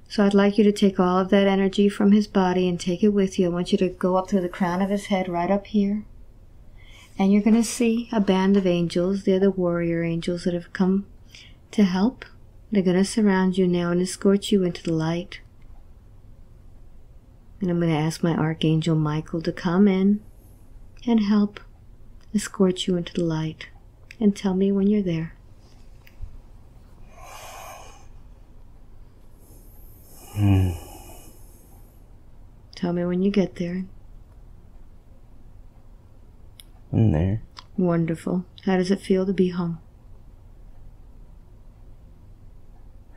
So I'd like you to take all of that energy from his body and take it with you. I want you to go up through the crown of his head, right up here. And you're going to see a band of angels. They're the warrior angels that have come to help. They're going to surround you now and escort you into the light. And I'm going to ask my Archangel Michael to come in and help escort you into the light. And tell me when you're there. Tell me when you get there. I'm there. Wonderful. How does it feel to be home?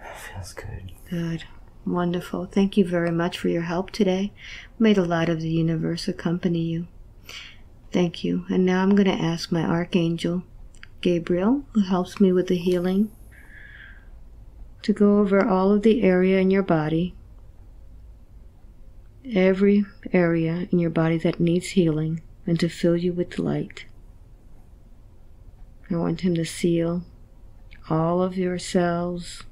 It feels good. Good. Wonderful. Thank you very much for your help today. May the light of the universe accompany you. Thank you. And now I'm going to ask my Archangel Gabriel, who helps me with the healing, to go over all of the area in your body, every area in your body that needs healing, and to fill you with light. I want him to seal all of your cells,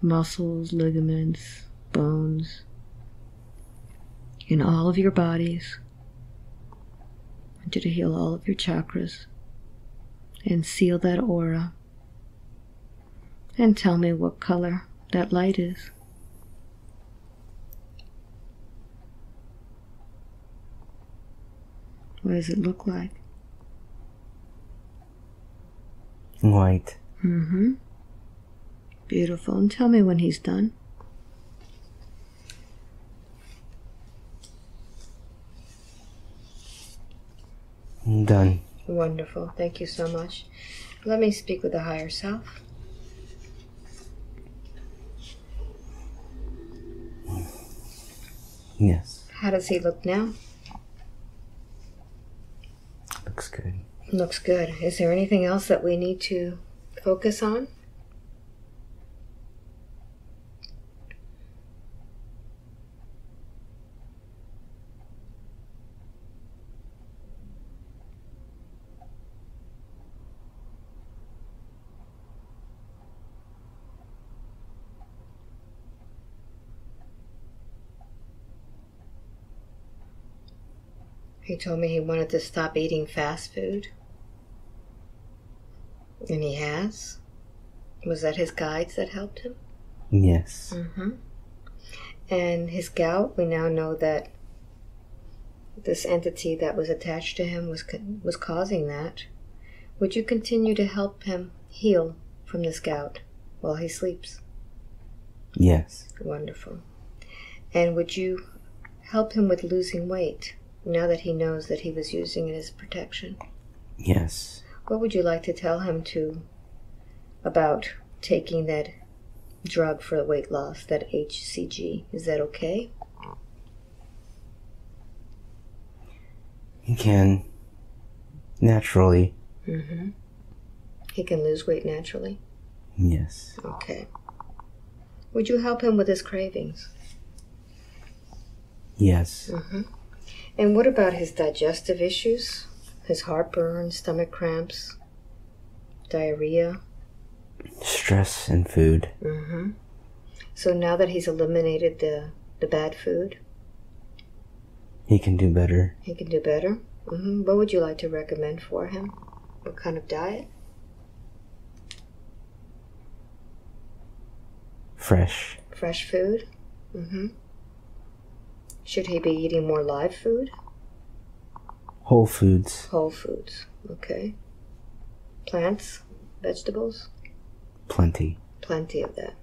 muscles, ligaments, bones, in all of your bodies. I want you to heal all of your chakras and seal that aura. And tell me what color that light is. What does it look like? White. Beautiful. And tell me when he's done. I'm done. Wonderful. Thank you so much. Let me speak with the higher self. Yes. How does he look now? Looks good. Looks good. Is there anything else that we need to focus on? He told me he wanted to stop eating fast food. And he has. Was that his guides that helped him? Yes. And his gout, we now know that this entity that was attached to him was causing that. Would you continue to help him heal from this gout while he sleeps? Yes. Wonderful. And would you help him with losing weight? Now that he knows that he was using it as protection? Yes. What would you like to tell him about taking that drug for weight loss, that HCG? Is that okay? He can. Naturally. Mm-hmm. He can lose weight naturally? Yes. Okay. Would you help him with his cravings? Yes. Mm-hmm. And what about his digestive issues? His heartburn, stomach cramps, diarrhea? Stress and food. Mm-hmm. So now that he's eliminated the bad food? He can do better. He can do better? Mm-hmm. What would you like to recommend for him? What kind of diet? Fresh. Fresh food? Mm-hmm. Should he be eating more live food? Whole foods. Whole foods. Okay. Plants? Vegetables? Plenty. Plenty of that.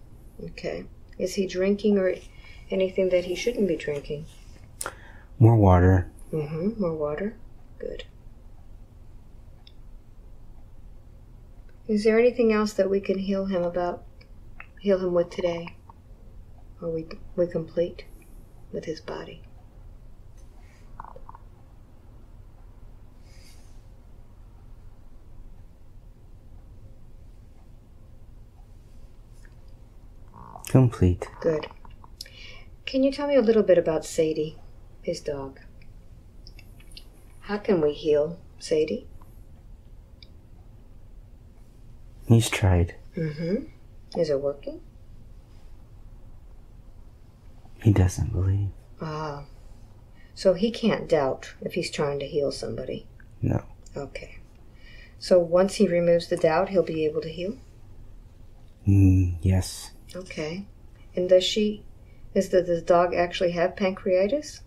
Okay. Is he drinking or anything that he shouldn't be drinking? More water. Mm-hmm. More water. Good. Is there anything else that we can heal him about? Heal him with today? Are we complete with his body? Complete. Good. Can you tell me a little bit about Sadie, his dog? How can we heal Sadie? He's tried. Mm-hmm. Is it working? He doesn't believe. Ah. So he can't doubt if he's trying to heal somebody? No. Okay. So once he removes the doubt, he'll be able to heal? Yes. Okay. And does the dog actually have pancreatitis?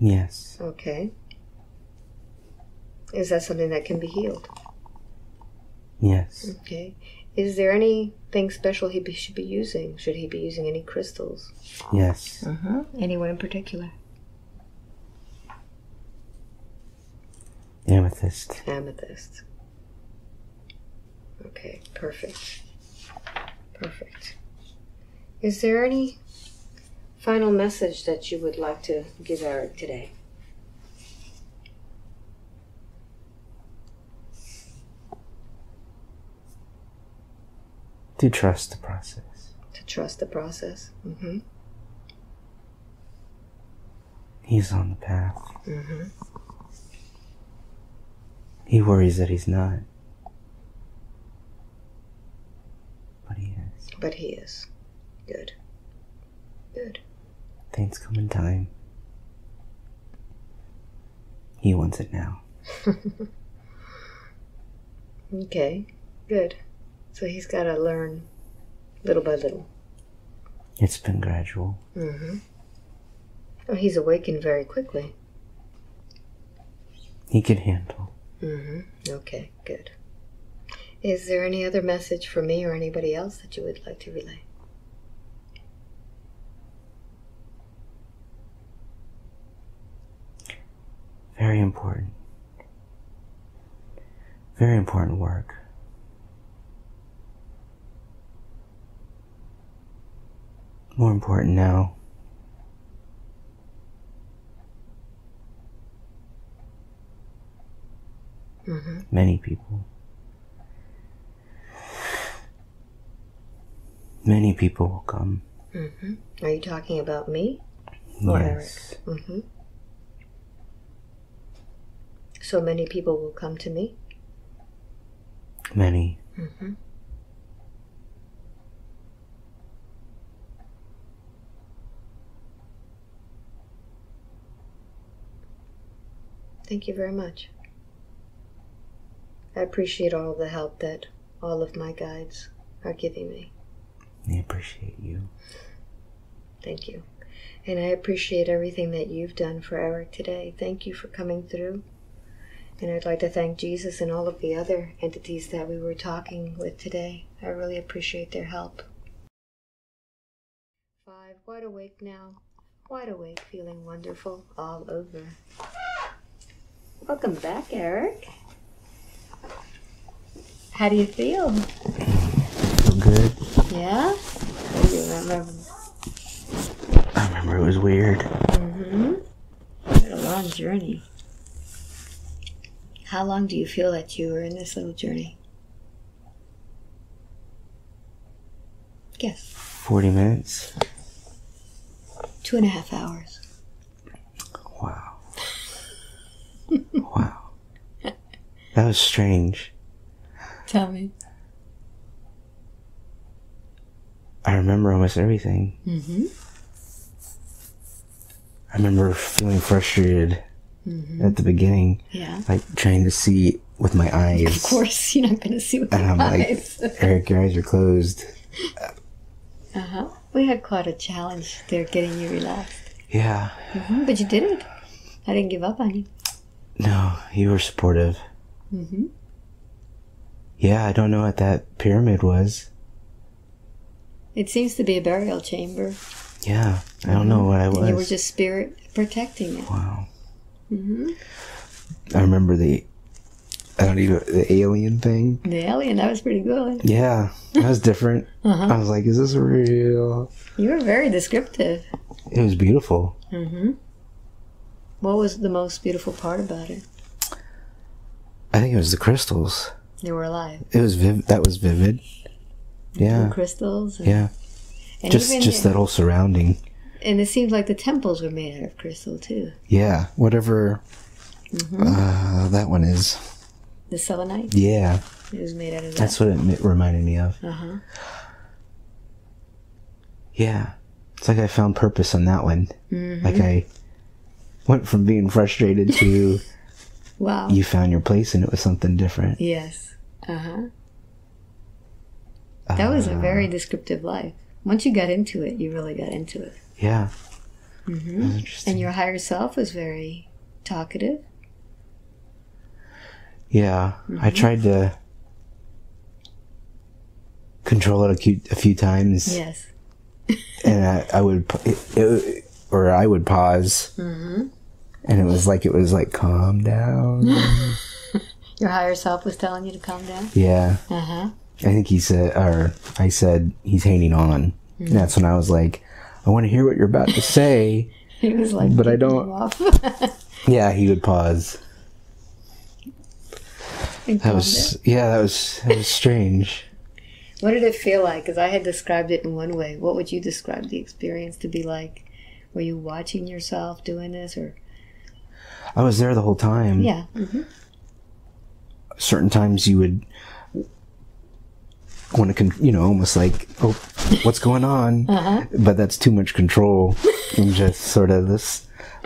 Yes. Okay. Is that something that can be healed? Yes. Okay. Is there anything special he should be using? Should he be using any crystals? Yes. Uh-huh. Anyone in particular? Amethyst. Amethyst. Okay, perfect. Perfect. Is there any final message that you would like to give Eric today? To trust the process. To trust the process. Mm-hmm. He's on the path. Mm-hmm. He worries that he's not. But he is. But he is. Good. Good. Things come in time. He wants it now. Okay. Good. So he's got to learn little by little. It's been gradual. Mm-hmm. Oh, he's awakened very quickly. He can handle. Mm-hmm. Okay. Good. Is there any other message for me or anybody else that you would like to relay? Very important. Very important work. More important now. Mm-hmm. Many people. Many people will come. Mm-hmm. Are you talking about me? Yes. Or Eric? Mm-hmm. So many people will come to me? Many. Mm-hmm. Thank you very much. I appreciate all of the help that all of my guides are giving me. I appreciate you. Thank you. And I appreciate everything that you've done for Eric today. Thank you for coming through. And I'd like to thank Jesus and all of the other entities that we were talking with today. I really appreciate their help. 5, wide awake now. Wide awake, feeling wonderful all over. Welcome back, Eric. How do you feel? Good. Yeah? I remember. remember, it was weird. Mm-hmm. It was a long journey. How long do you feel that you were in this little journey? Guess. 40 minutes. 2.5 hours. Wow. Wow. That was strange. Tell me. I remember almost everything. Mm-hmm. I remember feeling frustrated at the beginning. Yeah. Like trying to see with my eyes. Of course, you're not going to see with your eyes. And I'm like, Eric, your eyes are closed. Uh-huh. We had quite a challenge there getting you relaxed. Yeah. Mm-hmm. But you did it. I didn't give up on you. No, you were supportive. Mm-hmm. Yeah, I don't know what that pyramid was. It seems to be a burial chamber. Yeah, I don't know what I was. And you were just spirit protecting it. Wow. Mm-hmm. I remember the alien thing. The alien, that was pretty good. Yeah, that was different. I was like, is this real? You were very descriptive. It was beautiful. Mm-hmm. What was the most beautiful part about it? I think it was the crystals. They were alive. It was vivid. Yeah. Blue crystals. And, yeah. And just that whole surrounding. And it seems like the temples were made out of crystal too. Yeah. Whatever that one is. The selenite? Yeah. It was made out of that. That's what it reminded me of. Uh-huh. Yeah. It's like I found purpose on that one. Mm-hmm. Like I went from being frustrated to... Wow. You found your place and it was something different. Yes. Uh-huh. That was a very descriptive life. Once you got into it, you really got into it. Yeah. Mm-hmm. That was interesting. And your higher self was very talkative. Yeah, I tried to control it a few times. Yes. And I would pause. Mm-hmm. And it was like, calm down. Your higher self was telling you to calm down? Yeah. Uh-huh. I think he said, or I said, he's hanging on. Mm-hmm. And that's when I was like, I want to hear what you're about to say. He was like, but I don't. Yeah, he would pause. That was strange. What did it feel like? Because I had described it in one way. What would you describe the experience to be like? Were you watching yourself doing this, or? I was there the whole time. Yeah. Mm-hmm. Certain times you would want to, almost like, oh, what's going on? Uh-huh. But that's too much control. And just sort of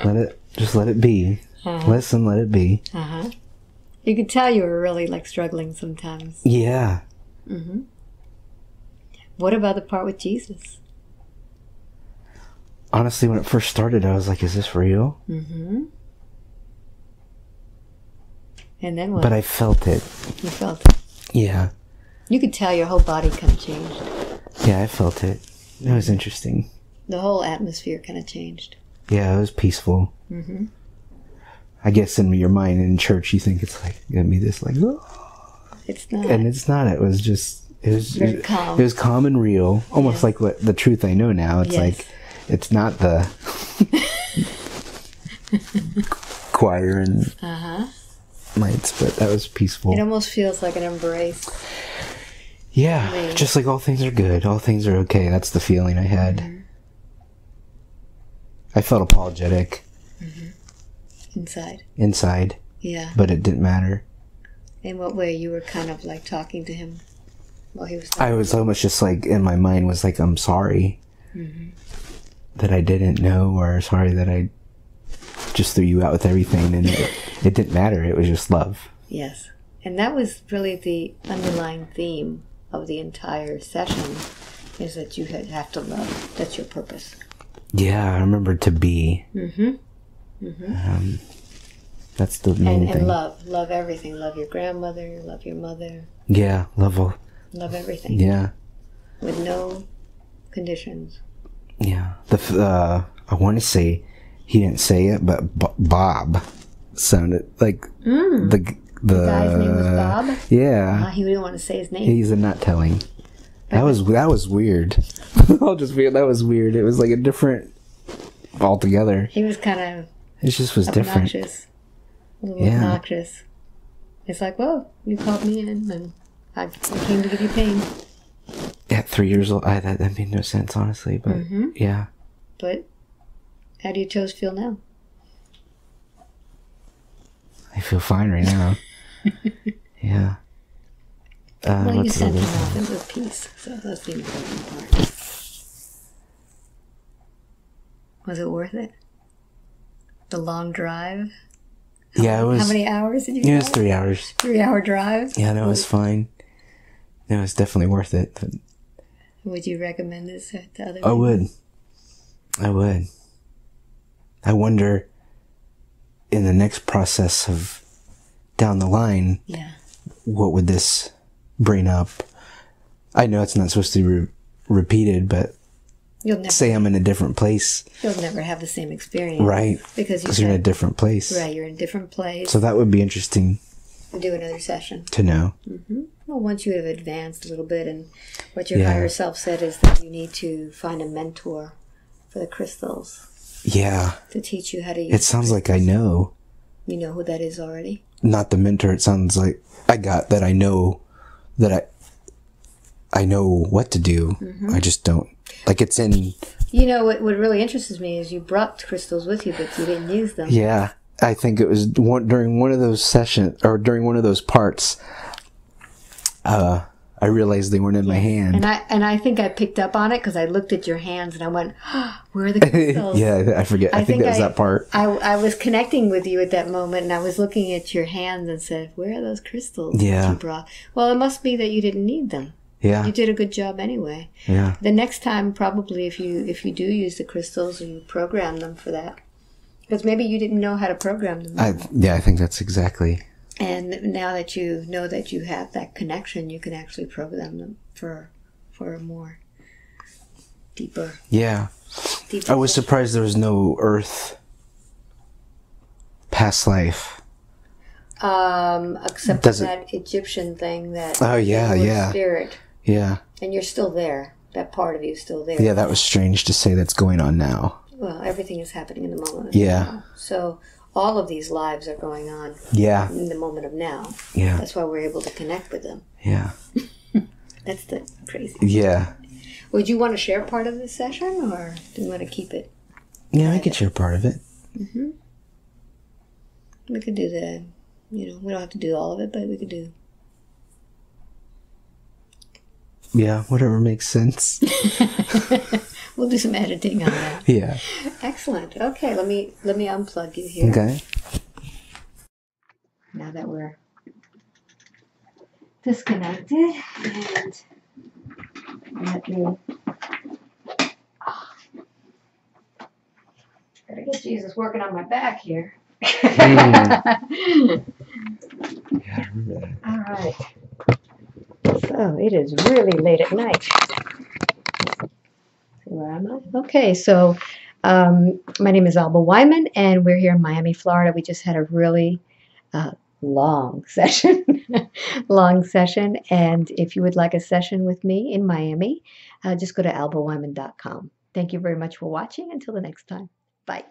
let it be. Uh-huh. Listen, let it be. Uh-huh. You could tell you were really like struggling sometimes. Yeah. Mm-hmm. What about the part with Jesus? Honestly, when it first started, I was like, is this real? Mm-hmm. And then what? But I felt it. You felt it. Yeah. You could tell your whole body kind of changed. Yeah, I felt it. It was interesting. The whole atmosphere kind of changed. Yeah, it was peaceful. Mm-hmm. I guess in your mind, in church, you think it's like gonna be this like, oh. It's not. And it's not. It was just. It was very calm. It was calm and real, almost like what the truth I know now. It's like, it's not the choir and. Uh-huh. Lights, but that was peaceful. It almost feels like an embrace. Yeah, I mean, just like all things are good, all things are okay. That's the feeling I had. Mm-hmm. I felt apologetic. Mm-hmm. Inside. Yeah. But it didn't matter. In what way? You were kind of like talking to him while he was talking. I was almost just like, in my mind was like, I'm sorry that I didn't know, or sorry that I just threw you out with everything, and it didn't matter. It was just love. Yes. And that was really the underlying theme of the entire session, is that you have to love. That's your purpose. Yeah, I remember to be. That's the main thing. And love everything. Love your grandmother, love your mother. Yeah, love everything. Yeah. With no conditions. Yeah. I want to say, he didn't say it, but Bob sounded like the guy's name was Bob. Yeah, he didn't want to say his name. He's not telling. That was weird. That was weird. It was like a different altogether. He was kind of... It just was different. A little obnoxious. It's like, well, you called me in, and I came to give you pain. At 3 years old, that made no sense, honestly, but yeah. But how do you toes feel now? I feel fine right now. Yeah. Well, you sent him off into peace, so that's the important part. Was it worth it? The long drive? Yeah, it was. How many hours did you drive? It was 3 hours. 3 hour drive? Yeah, that was fine. No, it's definitely worth it. But would you recommend this to other people? I would. I would. I wonder, in the next process of down the line, what would this bring up? I know it's not supposed to be repeated, but you'll never say I'm in a different place. You'll never have the same experience. Right. Because you're in a different place. Right, you're in a different place. So that would be interesting. Do another session. To know. Well, once you have advanced a little bit, and what your higher self said is that you need to find a mentor for the crystals. Yeah. To teach you how to use it. It sounds like I know. You know who that is already? Not the mentor. It sounds like I got that. I know that I know what to do. I just don't. Like, it's in... You know, what really interests me is you brought crystals with you, but you didn't use them. Yeah. I think it was during one of those sessions, or during one of those parts, I realized they weren't in my hand. And I think I picked up on it because I looked at your hands and I went, oh, where are the crystals? I forget. I think that was that part. I was connecting with you at that moment, and I was looking at your hands and said, where are those crystals that you brought? Well, it must be that you didn't need them. Yeah. You did a good job anyway. Yeah. The next time, probably, if you do use the crystals and you program them for that, because maybe you didn't know how to program them. I think that's exactly. And now that you know that you have that connection, you can actually program them for a more deeper. Yeah. Deeper I was surprised there was no Earth past life. Except for that Egyptian thing that. Oh yeah, yeah. Spirit. Yeah. And you're still there. That part of you is still there. Yeah, that was strange to say that's going on now. Well, everything is happening in the moment of now. So all of these lives are going on in the moment of now. Yeah. That's why we're able to connect with them. Yeah. That's the crazy. Yeah. Would you want to share part of this session, or do you want to keep it? Yeah, I could share part of it. We could do the, you know, we don't have to do all of it, but we could do. Yeah, whatever makes sense. We'll do some editing on that. Yeah. Excellent. Okay, let me unplug you here. Okay. Now that we're disconnected, and let me gotta get Jesus working on my back here. Yeah, really. All right. So it is really late at night. Where am I? Okay, so my name is Alba Weinman, and we're here in Miami, Florida. We just had a really long session, and if you would like a session with me in Miami, just go to albaweinman.com. Thank you very much for watching. Until the next time, bye.